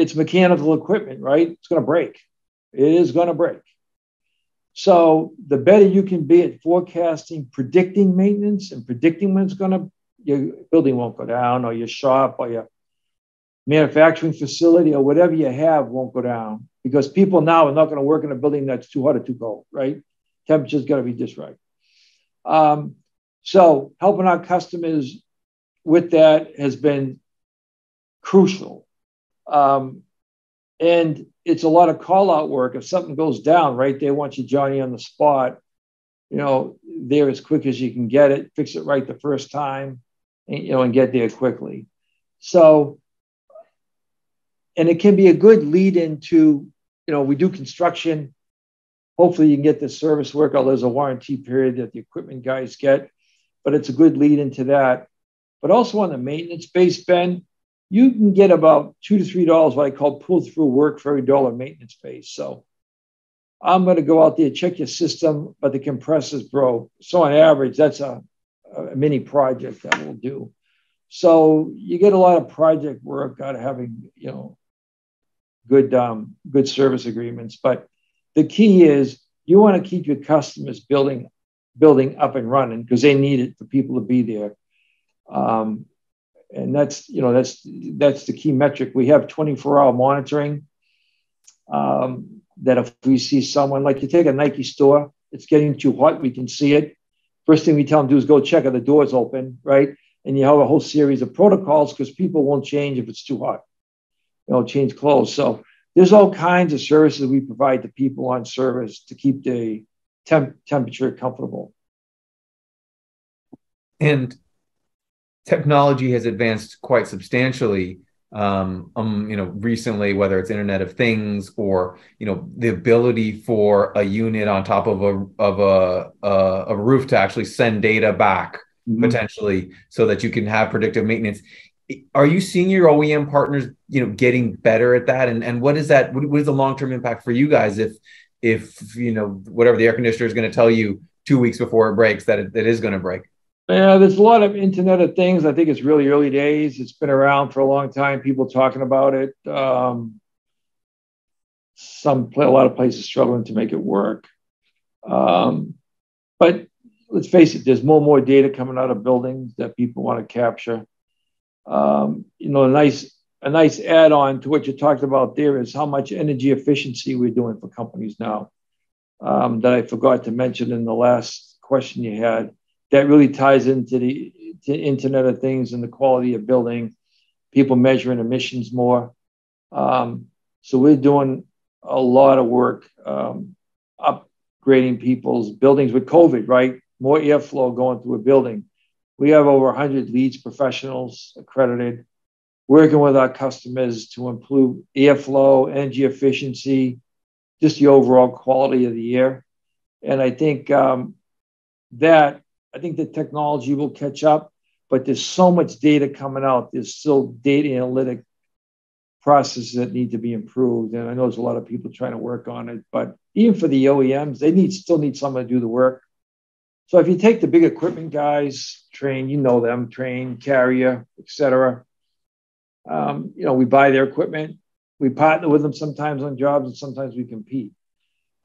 It's mechanical equipment, right? It's going to break. It is going to break. So the better you can be at forecasting, predicting maintenance and predicting when it's going to, your building won't go down, or your shop or your manufacturing facility or whatever you have won't go down, because people now are not going to work in a building that's too hot or too cold, right? Temperature's got to be just right. Um, so helping our customers with that has been crucial. Um, and it's a lot of call-out work. If something goes down, right, they want you Johnny on the spot, you know, there as quick as you can get it, fix it right the first time, and, you know, and get there quickly. So, and it can be a good lead into, you know, we do construction. Hopefully you can get the service work, although there's a warranty period that the equipment guys get, but it's a good lead into that. But also on the maintenance base, Ben, you can get about two to three dollars, what I call pull through work for every dollar maintenance base. So I'm going to go out there, check your system, but the compressor's broke. So on average, that's a, a mini project that we'll do. So you get a lot of project work out of having, you know, good um, good service agreements. But the key is you want to keep your customers building building up and running, because they need it for people to be there. Um, and that's, you know, that's that's the key metric. We have twenty-four hour monitoring um, that if we see someone, like you take a Nike store, it's getting too hot, we can see it. First thing we tell them to do is go check if the door's open, right? And you have a whole series of protocols because people won't change if it's too hot. They'll change clothes. So there's all kinds of services we provide to people on service to keep the temp temperature comfortable. And technology has advanced quite substantially, um, um, you know, recently, whether it's Internet of Things or, you know, the ability for a unit on top of a of a a, a roof to actually send data back. Potentially, so that you can have predictive maintenance. Are you seeing your O E M partners, you know, getting better at that? And and what is that? What, what is the long-term impact for you guys if if you know whatever the air conditioner is going to tell you two weeks before it breaks that it, it is going to break? Yeah, there's a lot of Internet of Things. I think it's really early days. It's been around for a long time. People talking about it. Um, some a lot of places struggling to make it work. Um, but let's face it, there's more and more data coming out of buildings that people want to capture. Um, you know, a nice a nice add-on to what you talked about there is how much energy efficiency we're doing for companies now. Um, that I forgot to mention in the last question you had. That really ties into the to Internet of Things and the quality of building, people measuring emissions more. Um, so we're doing a lot of work um, upgrading people's buildings with COVID, right? More airflow going through a building. We have over one hundred LEEDS professionals accredited, working with our customers to improve airflow, energy efficiency, just the overall quality of the air. And I think um, that I think the technology will catch up, but there's so much data coming out. There's still data analytic processes that need to be improved. And I know there's a lot of people trying to work on it, but even for the O E Ms, they need still need someone to do the work. So if you take the big equipment guys, Trane, you know them, Trane, Carrier, et cetera, um, you know, we buy their equipment. We partner with them sometimes on jobs and sometimes we compete.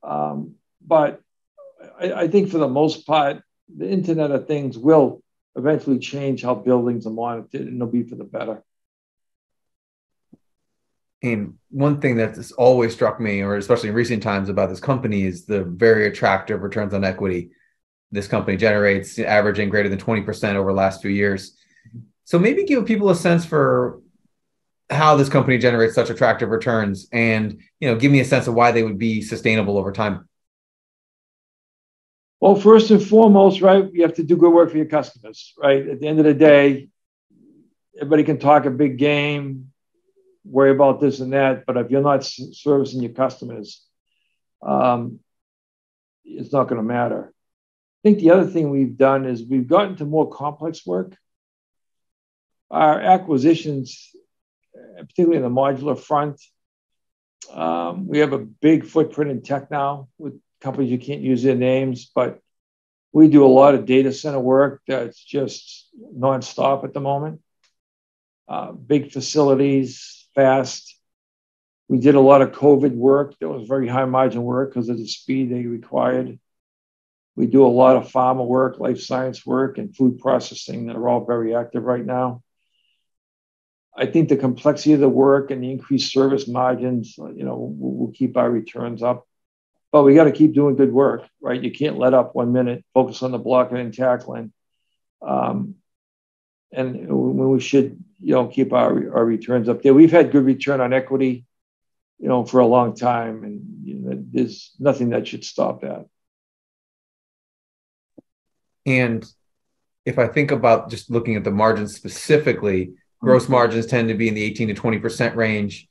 Um, but I, I think for the most part, the Internet of Things will eventually change how buildings are monitored, and it'll be for the better. And one thing that's always struck me, or especially in recent times about this company, is the very attractive returns on equity this company generates, averaging greater than twenty percent over the last few years. So maybe give people a sense for how this company generates such attractive returns and, you know, give me a sense of why they would be sustainable over time. Well, first and foremost, right, you have to do good work for your customers, right? At the end of the day, everybody can talk a big game, worry about this and that, but if you're not servicing your customers, um, it's not going to matter. I think the other thing we've done is we've gotten to more complex work. Our acquisitions, particularly in the modular front, um, we have a big footprint in tech now with companies, you can't use their names, but we do a lot of data center work that's just nonstop at the moment. Uh, big facilities, fast. We did a lot of COVID work that was very high margin work because of the speed they required. We do a lot of pharma work, life science work, and food processing that are all very active right now. I think the complexity of the work and the increased service margins, you know, will keep our returns up. But we got to keep doing good work, right? You can't let up one minute, focus on the blocking and tackling. Um, and we should, you know, keep our, our returns up there. We've had good return on equity, you know, for a long time. And you know, there's nothing that should stop that. And if I think about just looking at the margins specifically, mm-hmm. gross margins tend to be in the eighteen to twenty percent range.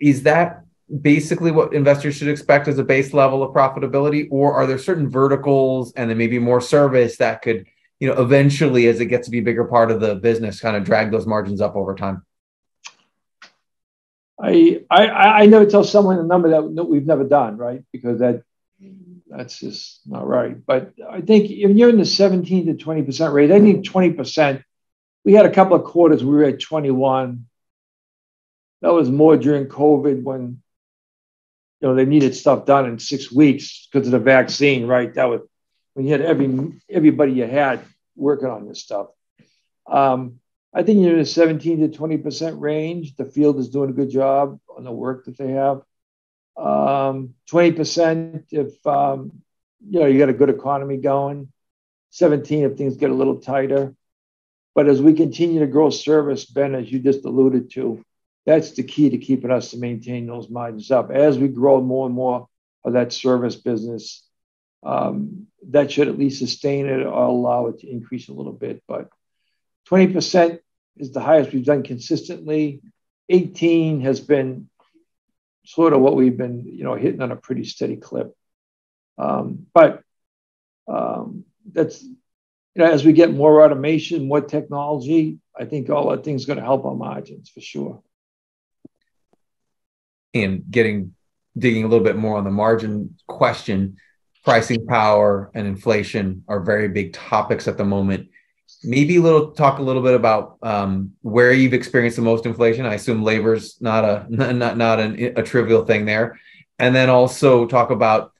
Is that basically what investors should expect as a base level of profitability, or are there certain verticals and then maybe more service that could, you know, eventually as it gets to be a bigger part of the business, kind of drag those margins up over time? I I, I never tell someone a number that we've never done, right? Because that that's just not right. But I think if you're in the seventeen to twenty percent rate, I think twenty percent, we had a couple of quarters, we were at twenty-one. That was more during COVID when, you know, they needed stuff done in six weeks because of the vaccine, right? That was when you had every everybody you had working on this stuff. Um, I think you're in a seventeen to twenty percent range. The field is doing a good job on the work that they have. Um, twenty percent if um, you know you got a good economy going. seventeen if things get a little tighter. But as we continue to grow service, Ben, as you just alluded to, that's the key to keeping us to maintain those margins up. As we grow more and more of that service business, um, that should at least sustain it or allow it to increase a little bit. But twenty percent is the highest we've done consistently. eighteen has been sort of what we've been, you know, hitting on a pretty steady clip. Um, but um, that's, you know, as we get more automation, more technology, I think all that thing's going to help our margins for sure. And getting digging a little bit more on the margin question, pricing power and inflation are very big topics at the moment. Maybe a little talk a little bit about um, where you've experienced the most inflation. I assume labor's not a not not an, a trivial thing there, and then also talk about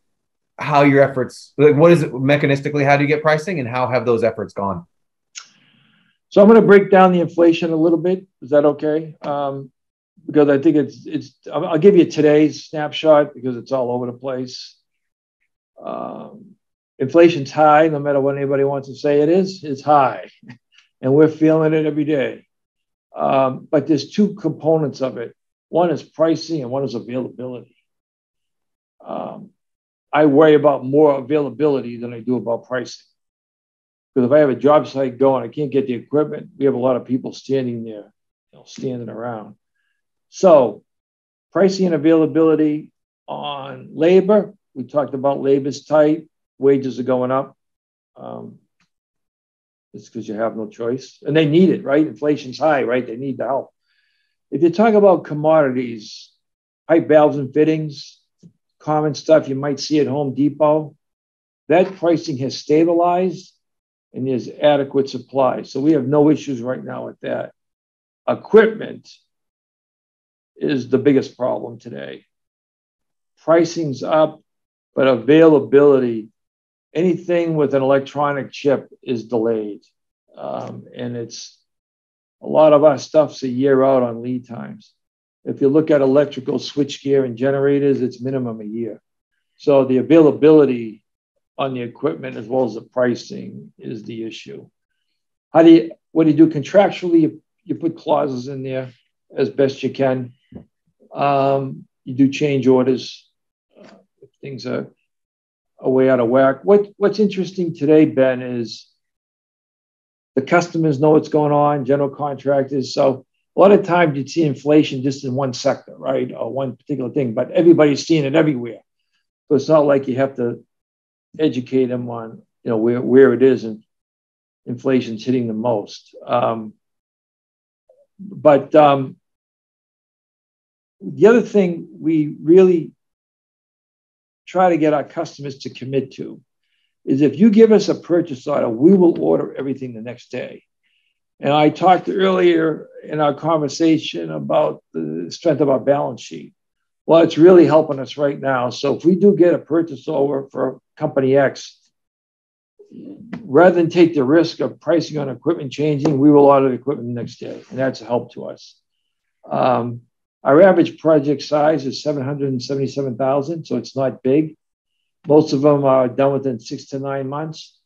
how your efforts, like what is it mechanistically, how do you get pricing, and how have those efforts gone? So I'm going to break down the inflation a little bit. Is that okay? Um, because I think it's it's. I'll give you today's snapshot because it's all over the place. Um, Inflation's high, no matter what anybody wants to say it is, it's high. And we're feeling it every day. Um, but there's two components of it. One is pricing and one is availability. Um, I worry about more availability than I do about pricing. Because if I have a job site going, I can't get the equipment. We have a lot of people standing there, you know, standing around. So pricing and availability on labor, we talked about labor's tight. Wages are going up. Um, it's because you have no choice. And they need it, right? Inflation's high, right? They need the help. If you talk about commodities, pipe valves and fittings, common stuff you might see at Home Depot, that pricing has stabilized and there's adequate supply. So we have no issues right now with that. Equipment is the biggest problem today. Pricing's up, but availability. Anything with an electronic chip is delayed. Um, and it's a lot of our stuff's a year out on lead times. If you look at electrical switchgear and generators, it's minimum a year. So the availability on the equipment as well as the pricing is the issue. How do you, what do you do contractually? You, you put clauses in there as best you can. Um, you do change orders. Uh, if things are way out of whack. What, what's interesting today, Ben, is the customers know what's going on, general contractors. So a lot of times you'd see inflation just in one sector, right? Or one particular thing, but everybody's seeing it everywhere. So it's not like you have to educate them on, you know, where, where it is and inflation's hitting the most. Um, but um, the other thing we really try to get our customers to commit to is if you give us a purchase order, we will order everything the next day. And I talked earlier in our conversation about the strength of our balance sheet. Well, it's really helping us right now. So if we do get a purchase order for company X, rather than take the risk of pricing on equipment changing, we will order the equipment the next day. And that's a help to us. Um, Our average project size is seven hundred seventy-seven thousand dollars, so it's not big. Most of them are done within six to nine months.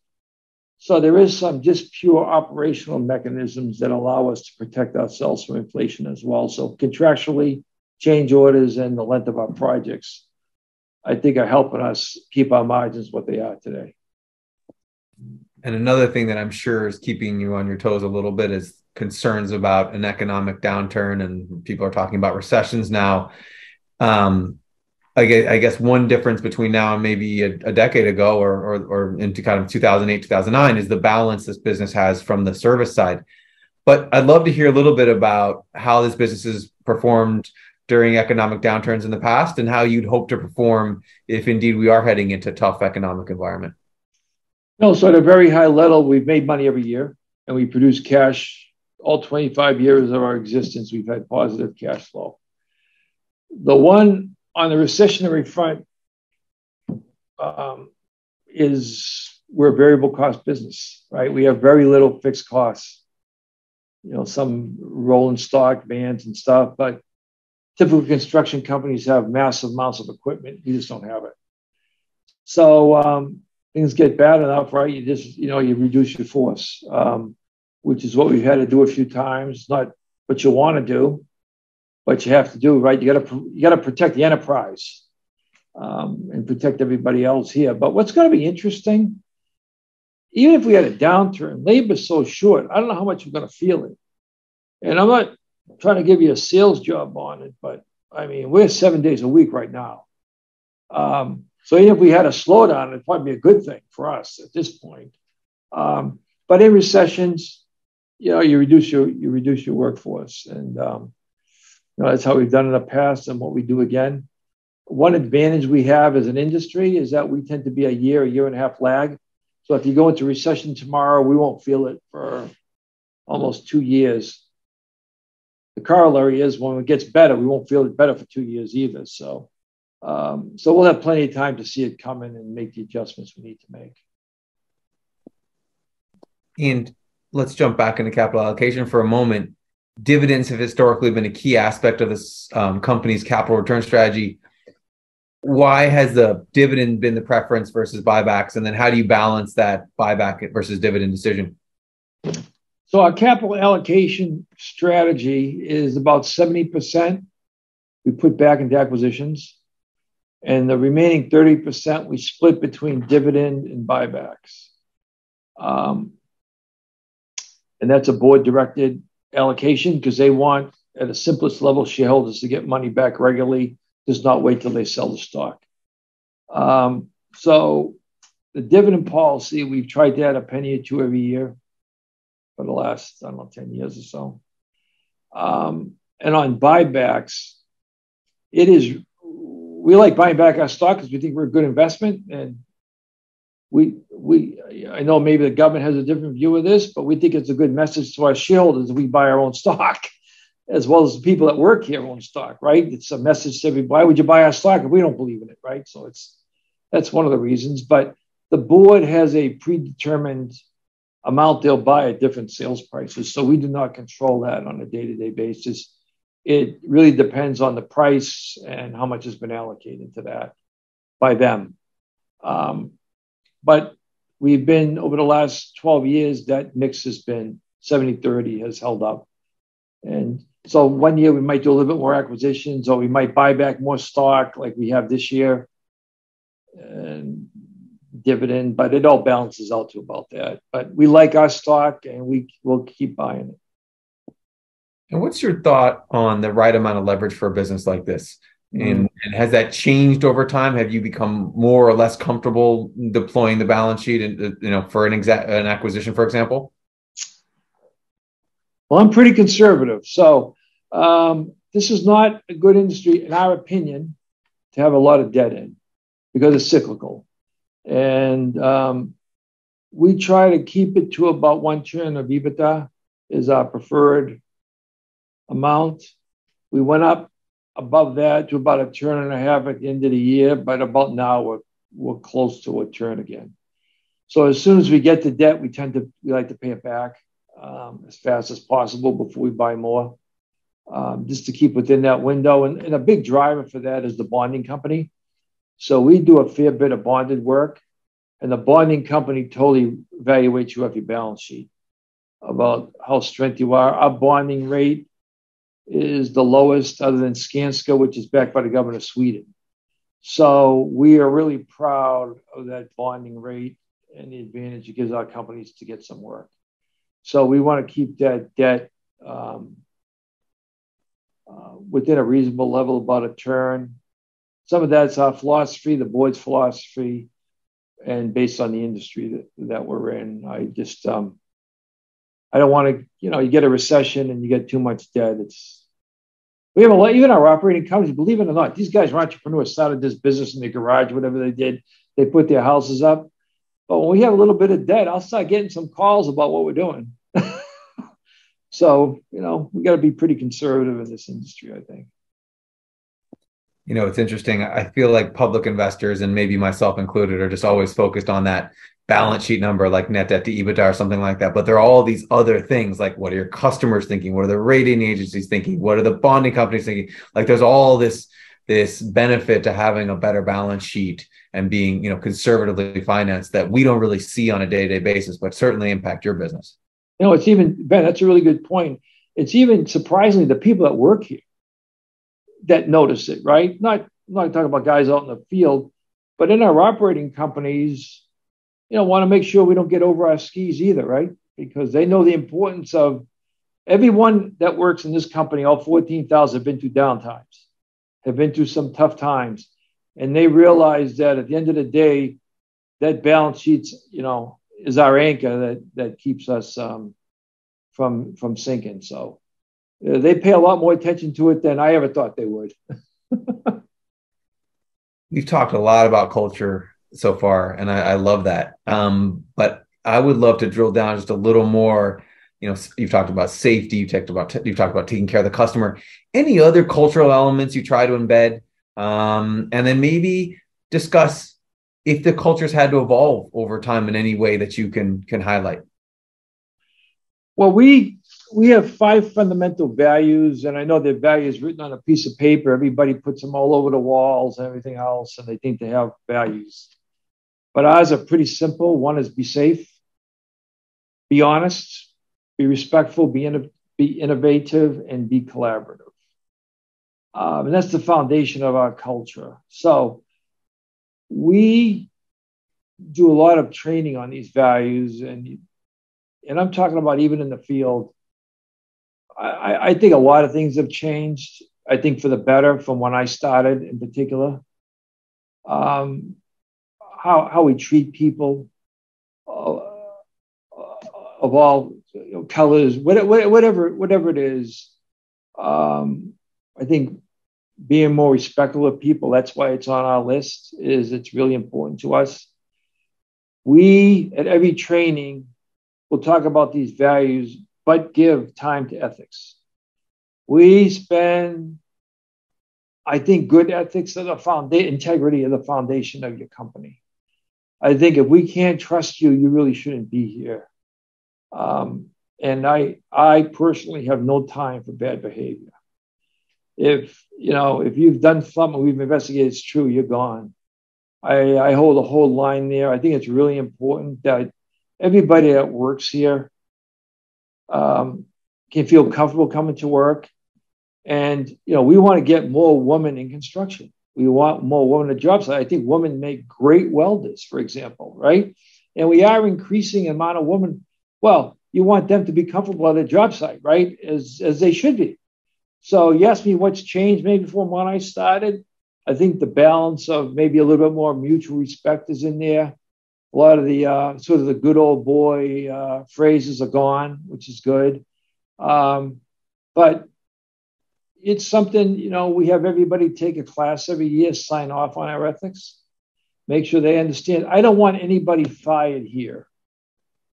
So there is some just pure operational mechanisms that allow us to protect ourselves from inflation as well. So contractually, change orders and the length of our projects, I think, are helping us keep our margins what they are today. And another thing that I'm sure is keeping you on your toes a little bit is concerns about an economic downturn, and people are talking about recessions now. Um, I, guess, I guess one difference between now and maybe a, a decade ago or, or, or into kind of two thousand eight, two thousand nine is the balance this business has from the service side. But I'd love to hear a little bit about how this business has performed during economic downturns in the past and how you'd hope to perform if indeed we are heading into a tough economic environment. No, so at a very high level, we've made money every year and we produce cash. All twenty-five years of our existence, we've had positive cash flow. The one on the recessionary front um, is we're a variable cost business, right? We have very little fixed costs, you know, some rolling stock, vans and stuff, but typical construction companies have massive amounts of equipment. You just don't have it. So um, things get bad enough, right? You just, you know, you reduce your force. Um, which is what we've had to do a few times. Not what you want to do, but you have to do, right? You got to you got to protect the enterprise um, and protect everybody else here. But what's going to be interesting, even if we had a downturn, labor's so short. I don't know how much we're going to feel it. And I'm not trying to give you a sales job on it, but I mean we're seven days a week right now. Um, so even if we had a slowdown, it'd probably be a good thing for us at this point. Um, but in recessions, you know, you reduce your you reduce your workforce, and um, you know, that's how we've done in the past, and what we do again. One advantage we have as an industry is that we tend to be a year, a year and a half lag. So if you go into recession tomorrow, we won't feel it for almost two years. The corollary is when it gets better, we won't feel it better for two years either. So, um, so we'll have plenty of time to see it coming and make the adjustments we need to make. And let's jump back into capital allocation for a moment. Dividends have historically been a key aspect of this um, company's capital return strategy. Why has the dividend been the preference versus buybacks? And then how do you balance that buyback versus dividend decision? So our capital allocation strategy is about seventy percent we put back into acquisitions, and the remaining thirty percent we split between dividend and buybacks. Um, and that's a board-directed allocation because they want, at the simplest level, shareholders to get money back regularly, does not wait till they sell the stock. Um, so the dividend policy, we've tried to add a penny or two every year for the last, I don't know, ten years or so. Um, and on buybacks, it is, we like buying back our stock because we think we're a good investment. And we, we, I know maybe the government has a different view of this, but we think it's a good message to our shareholders that we buy our own stock, as well as the people that work here own stock, right? It's a message to everybody. Why would you buy our stock if we don't believe in it, right? So it's, that's one of the reasons. But the board has a predetermined amount they'll buy at different sales prices. So we do not control that on a day-to-day basis. It really depends on the price and how much has been allocated to that by them. Um, but we've been, over the last twelve years, that mix has been seventy thirty has held up. And so one year we might do a little bit more acquisitions, or we might buy back more stock like we have this year, and dividend, but it all balances out to about that. But we like our stock and we will keep buying it. And what's your thought on the right amount of leverage for a business like this? Mm-hmm. and, and has that changed over time? Have you become more or less comfortable deploying the balance sheet and, you know, for an exact an acquisition, for example? Well, I'm pretty conservative. So um, this is not a good industry, in our opinion, to have a lot of debt in because it's cyclical. And um, we try to keep it to about one turn of EBITDA is our preferred amount. We went up above that to about a turn and a half at the end of the year, but about now we're, we're close to a turn again. So as soon as we get to debt, we tend to, we like to pay it back. Um, as fast as possible before we buy more, um, just to keep within that window. And, and a big driver for that is the bonding company. So we do a fair bit of bonded work, and the bonding company totally evaluates you off your balance sheet about how strength you are. Our bonding rate is the lowest other than Skanska, which is backed by the government of Sweden. So we are really proud of that bonding rate and the advantage it gives our companies to get some work. So we want to keep that debt um, uh, within a reasonable level, about a turn. Some of that's our philosophy, the board's philosophy, and based on the industry that, that we're in. I just, um, I don't want to, you know, you get a recession and you get too much debt. It's, we have a lot, even our operating companies, believe it or not, these guys were entrepreneurs, started this business in their garage, whatever they did, they put their houses up. But when we have a little bit of debt, I'll start getting some calls about what we're doing. So, you know, we got to be pretty conservative in this industry, I think. You know, it's interesting. I feel like public investors, and maybe myself included, are just always focused on that balance sheet number, like net debt to EBITDA or something like that. But there are all these other things, like what are your customers thinking? What are the rating agencies thinking? What are the bonding companies thinking? Like there's all this, this benefit to having a better balance sheet and being, you know, conservatively financed that we don't really see on a day-to-day basis, but certainly impact your business. You know, it's even, Ben, that's a really good point. It's even surprisingly the people that work here that notice it, right? Not, I'm not talking about guys out in the field, but in our operating companies, you know, want to make sure we don't get over our skis either, right? Because they know the importance of everyone that works in this company, all fourteen thousand have been through downtimes, have been through some tough times. And they realize that at the end of the day, that balance sheet's, you know, is our anchor that, that keeps us um, from, from sinking. So uh, they pay a lot more attention to it than I ever thought they would. We've talked a lot about culture so far, and I, I love that. Um, but I would love to drill down just a little more. You know, you've talked about safety, you've talked about, you've talked about taking care of the customer. Any other cultural elements you try to embed? Um, and then maybe discuss if the culture's had to evolve over time in any way that you can can highlight. Well, we we have five fundamental values, and I know they're values written on a piece of paper. Everybody puts them all over the walls and everything else, and they think they have values. But ours are pretty simple. One is be safe, be honest, be respectful, be, in, be innovative, and be collaborative. Um, and that's the foundation of our culture. So we do a lot of training on these values, and and I'm talking about even in the field. I, I think a lot of things have changed, I think for the better, from when I started in particular. Um, how, how we treat people uh, of all you know, colors, whatever, whatever it is. Um, I think being more respectful of people, that's why it's on our list, is it's really important to us. We, at every training, will talk about these values, but give time to ethics. We spend, I think, good ethics are the foundation, integrity of the foundation of your company. I think if we can't trust you, you really shouldn't be here. Um, and I, I personally have no time for bad behavior. If, you know, if you've done something we've investigated, it's true, you're gone. I, I hold a whole line there. I think it's really important that everybody that works here Um, can feel comfortable coming to work. And, you know, we want to get more women in construction. We want more women at jobs. I think women make great welders, for example, right? And we are increasing the amount of women. Well, you want them to be comfortable at a job site, right? As, as they should be. So you asked me what's changed maybe from when I started. I think the balance of maybe a little bit more mutual respect is in there. A lot of the uh, sort of the good old boy uh, phrases are gone, which is good. Um, but it's something, you know, we have everybody take a class every year, sign off on our ethics, make sure they understand. I don't want anybody fired here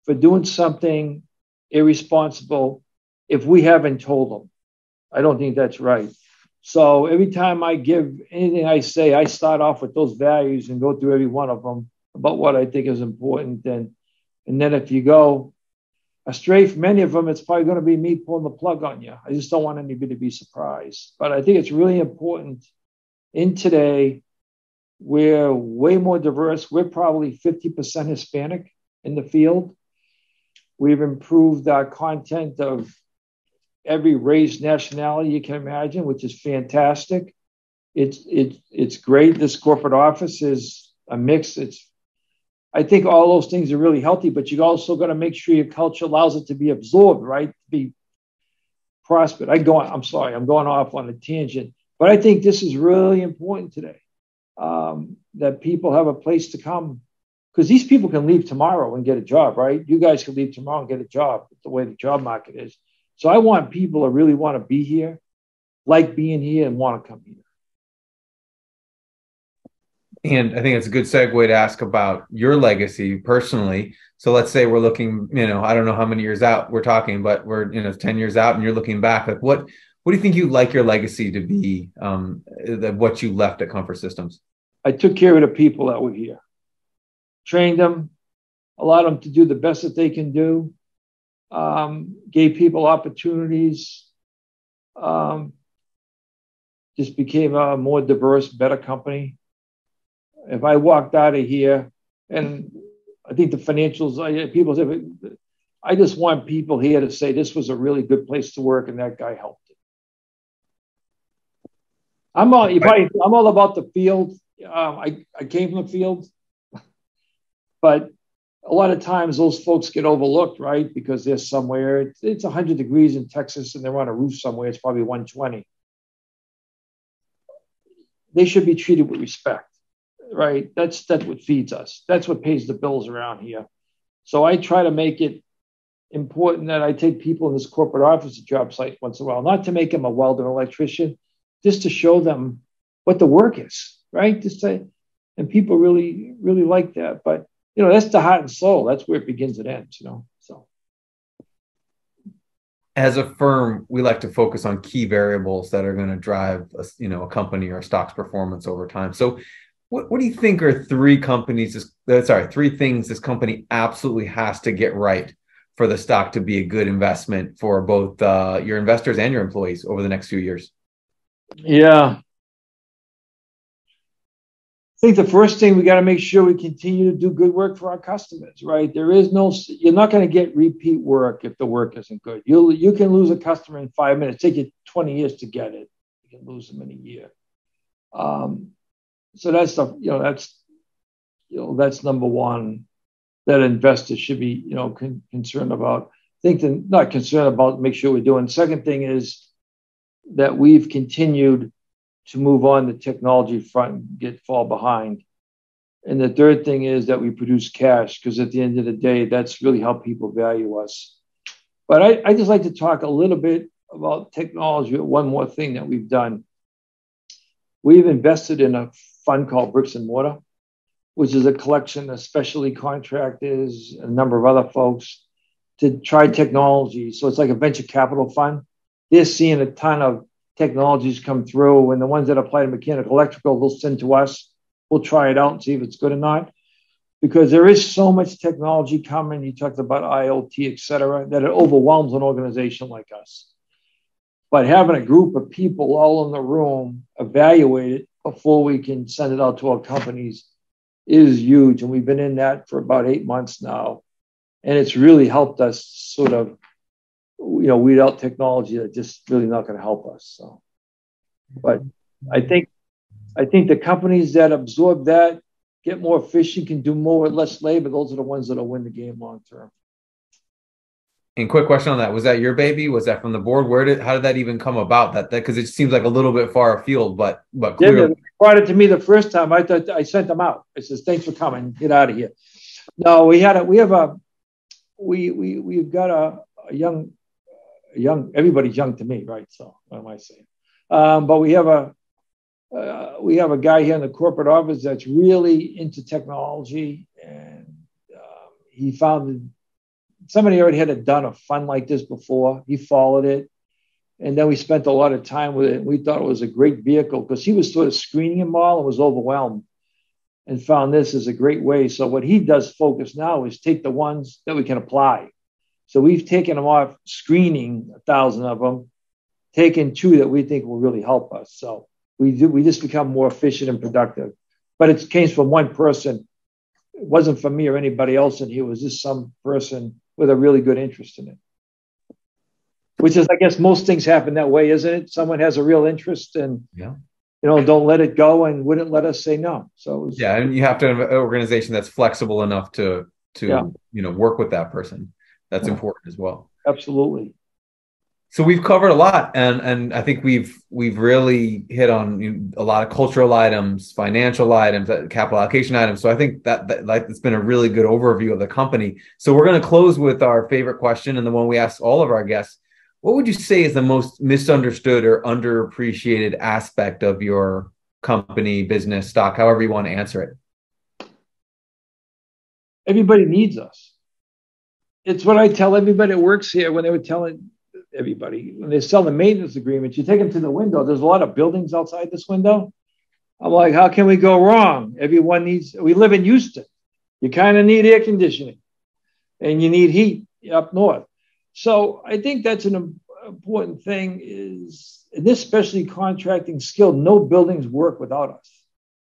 for doing something irresponsible if we haven't told them. I don't think that's right. So every time I give anything I say, I start off with those values and go through every one of them, about what I think is important. And, and then if you go astray from many of them, it's probably going to be me pulling the plug on you. I just don't want anybody to be surprised. But I think it's really important in today, we're way more diverse. We're probably fifty percent Hispanic in the field. We've improved our content of every race, nationality you can imagine, which is fantastic. It's, it, it's great. This corporate office is a mix. It's I think all those things are really healthy, but you also got to make sure your culture allows it to be absorbed, right? To be prospered. I go on, I'm sorry, I'm going off on a tangent, but I think this is really important today, um, that people have a place to come, because these people can leave tomorrow and get a job, right? You guys can leave tomorrow and get a job, the way the job market is. So I want people to really want to be here, like being here and want to come here. And I think it's a good segue to ask about your legacy personally. So let's say we're looking, you know, I don't know how many years out we're talking, but we're, you know, ten years out and you're looking back. Like what, what do you think you'd like your legacy to be, um, that what you left at Comfort Systems? I took care of the people that were here, trained them, allowed them to do the best that they can do, um, gave people opportunities, um, just became a more diverse, better company. If I walked out of here, and I think the financials, I, people say, I just want people here to say this was a really good place to work, and that guy helped it. I'm all, you probably, I'm all about the field. Um, I, I came from the field, but a lot of times those folks get overlooked, right? Because they're somewhere. It's, it's one hundred degrees in Texas, and they're on a roof somewhere. It's probably one twenty. They should be treated with respect. Right. That's that's what feeds us. That's what pays the bills around here. So I try to make it important that I take people in this corporate office job site once in a while, not to make them a welder, electrician, just to show them what the work is. Right. Just to, and people really, really like that. But, you know, that's the heart and soul. That's where it begins and ends, you know, so. As a firm, we like to focus on key variables that are going to drive, a, you know, a company or a stock's performance over time. So what, what do you think are three companies, this, sorry, three things this company absolutely has to get right for the stock to be a good investment for both uh, your investors and your employees over the next few years? Yeah. I think the first thing we got to make sure we continue to do good work for our customers, right? There is no, you're not going to get repeat work if the work isn't good. You you can lose a customer in five minutes. Take you twenty years to get it. You can lose them in a year. Um, so that's the, you know, that's, you know, that's number one that investors should be, you know, con- concerned about. I think they're not concerned about, make sure we're doing. Second thing is that we've continued to move on the technology front and get fall behind. And the third thing is that we produce cash, because at the end of the day, that's really how people value us. But I, I just like to talk a little bit about technology. One more thing that we've done. We've invested in a fund called Bricks and Mortar, which is a collection of specialty contractors, a number of other folks, to try technology. So it's like a venture capital fund. They're seeing a ton of technologies come through, and the ones that apply to mechanical, electrical, they'll send to us. We'll try it out and see if it's good or not, because there is so much technology coming. You talked about I O T, et cetera, that it overwhelms an organization like us. But having a group of people all in the room evaluate it before we can send it out to our companies is huge. And we've been in that for about eight months now. And it's really helped us sort of, you know, weed out technology that just really not going to help us. So, but I think, I think the companies that absorb that, get more efficient, can do more with less labor. Those are the ones that'll win the game long term. And quick question on that: was that your baby? Was that from the board? Where did, how did that even come about? That because it seems like a little bit far afield, but but clearly. Yeah, they brought it to me the first time. I thought I sent them out. I says, "Thanks for coming. Get out of here." No, we had a, we have a, we we we've got a, a young. Young, everybody's young to me, right? So what am I saying? Um, but we have a uh, we have a guy here in the corporate office that's really into technology, and um, he founded. Somebody already had done a fund like this before. He followed it, and then we spent a lot of time with it. We thought it was a great vehicle because he was sort of screening them all and was overwhelmed, and found this as a great way. So what he does focus now is take the ones that we can apply. So we've taken them off screening, a thousand of them, taken two that we think will really help us. So we do, we just become more efficient and productive. But it came from one person. It wasn't from me or anybody else in here. It was just some person with a really good interest in it. Which is, I guess, most things happen that way, isn't it? Someone has a real interest and, yeah, you know, don't let it go and wouldn't let us say no. So it was, yeah, and you have to have an organization that's flexible enough to to yeah. you know, work with that person. That's important as well. Absolutely. So we've covered a lot, and and I think we've we've really hit on a lot of cultural items, financial items, capital allocation items. So I think that, that like it's been a really good overview of the company. So we're going to close with our favorite question, and the one we ask all of our guests: what would you say is the most misunderstood or underappreciated aspect of your company, business, stock, however you want to answer it? Everybody needs us. It's what I tell everybody that works here when they were telling everybody, when they sell the maintenance agreements, you take them to the window. There's a lot of buildings outside this window. I'm like, how can we go wrong? Everyone needs, we live in Houston. You kind of need air conditioning and you need heat up north. So I think that's an important thing is, in this specialty contracting skill, no buildings work without us,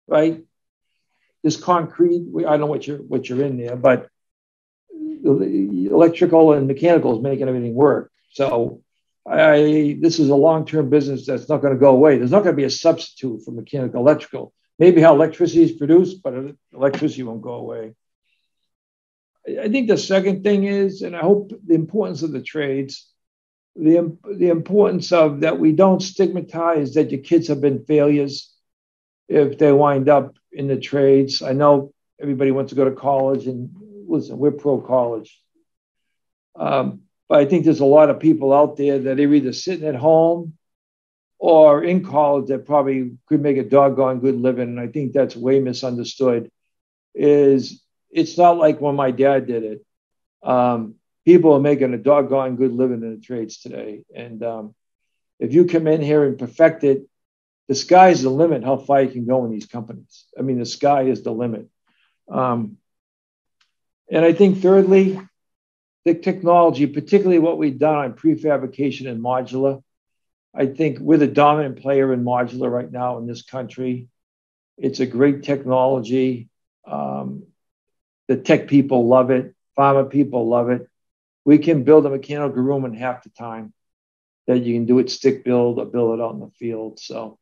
right? This concrete, we, I don't know what you're, what you're in there, but electrical and mechanical is making everything work. So I, this is a long-term business that's not going to go away. There's not going to be a substitute for mechanical, electrical. Maybe how electricity is produced, but electricity won't go away. I think the second thing is, and I hope the importance of the trades, the, the importance of that we don't stigmatize that your kids have been failures if they wind up in the trades. I know everybody wants to go to college and listen, we're pro-college. Um, but I think there's a lot of people out there that are either sitting at home or in college that probably could make a doggone good living, and I think that's way misunderstood, is it's not like when my dad did it. Um, people are making a doggone good living in the trades today. And um, if you come in here and perfect it, the sky's the limit how far you can go in these companies. I mean, the sky is the limit. Um, and I think thirdly, the technology, particularly what we've done on prefabrication and modular, I think we're the dominant player in modular right now in this country. It's a great technology. Um, the tech people love it. Pharma people love it. We can build a mechanical room in half the time that you can do it stick build or build it out in the field. So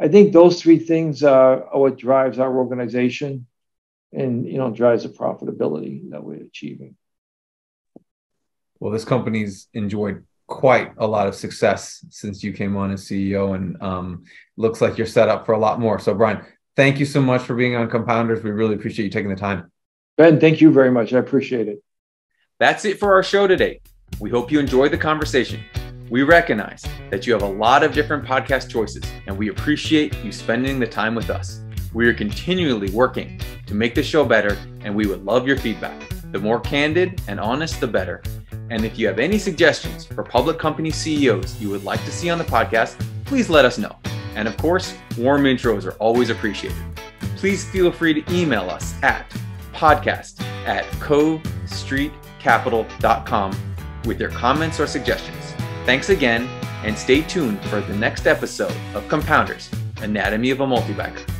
I think those three things are, are what drives our organization and, you know, drives the profitability that we're achieving. Well, this company's enjoyed quite a lot of success since you came on as C E O, and um, looks like you're set up for a lot more. So Brian, thank you so much for being on Compounders. We really appreciate you taking the time. Ben, thank you very much. I appreciate it. That's it for our show today. We hope you enjoyed the conversation. We recognize that you have a lot of different podcast choices, and we appreciate you spending the time with us. We are continually working to make the show better, and we would love your feedback. The more candid and honest, the better. And if you have any suggestions for public company C E Os you would like to see on the podcast, please let us know. And of course, warm intros are always appreciated. Please feel free to email us at podcast at cove street capital dot com with your comments or suggestions. Thanks again, and stay tuned for the next episode of Compounders, Anatomy of a Multibagger.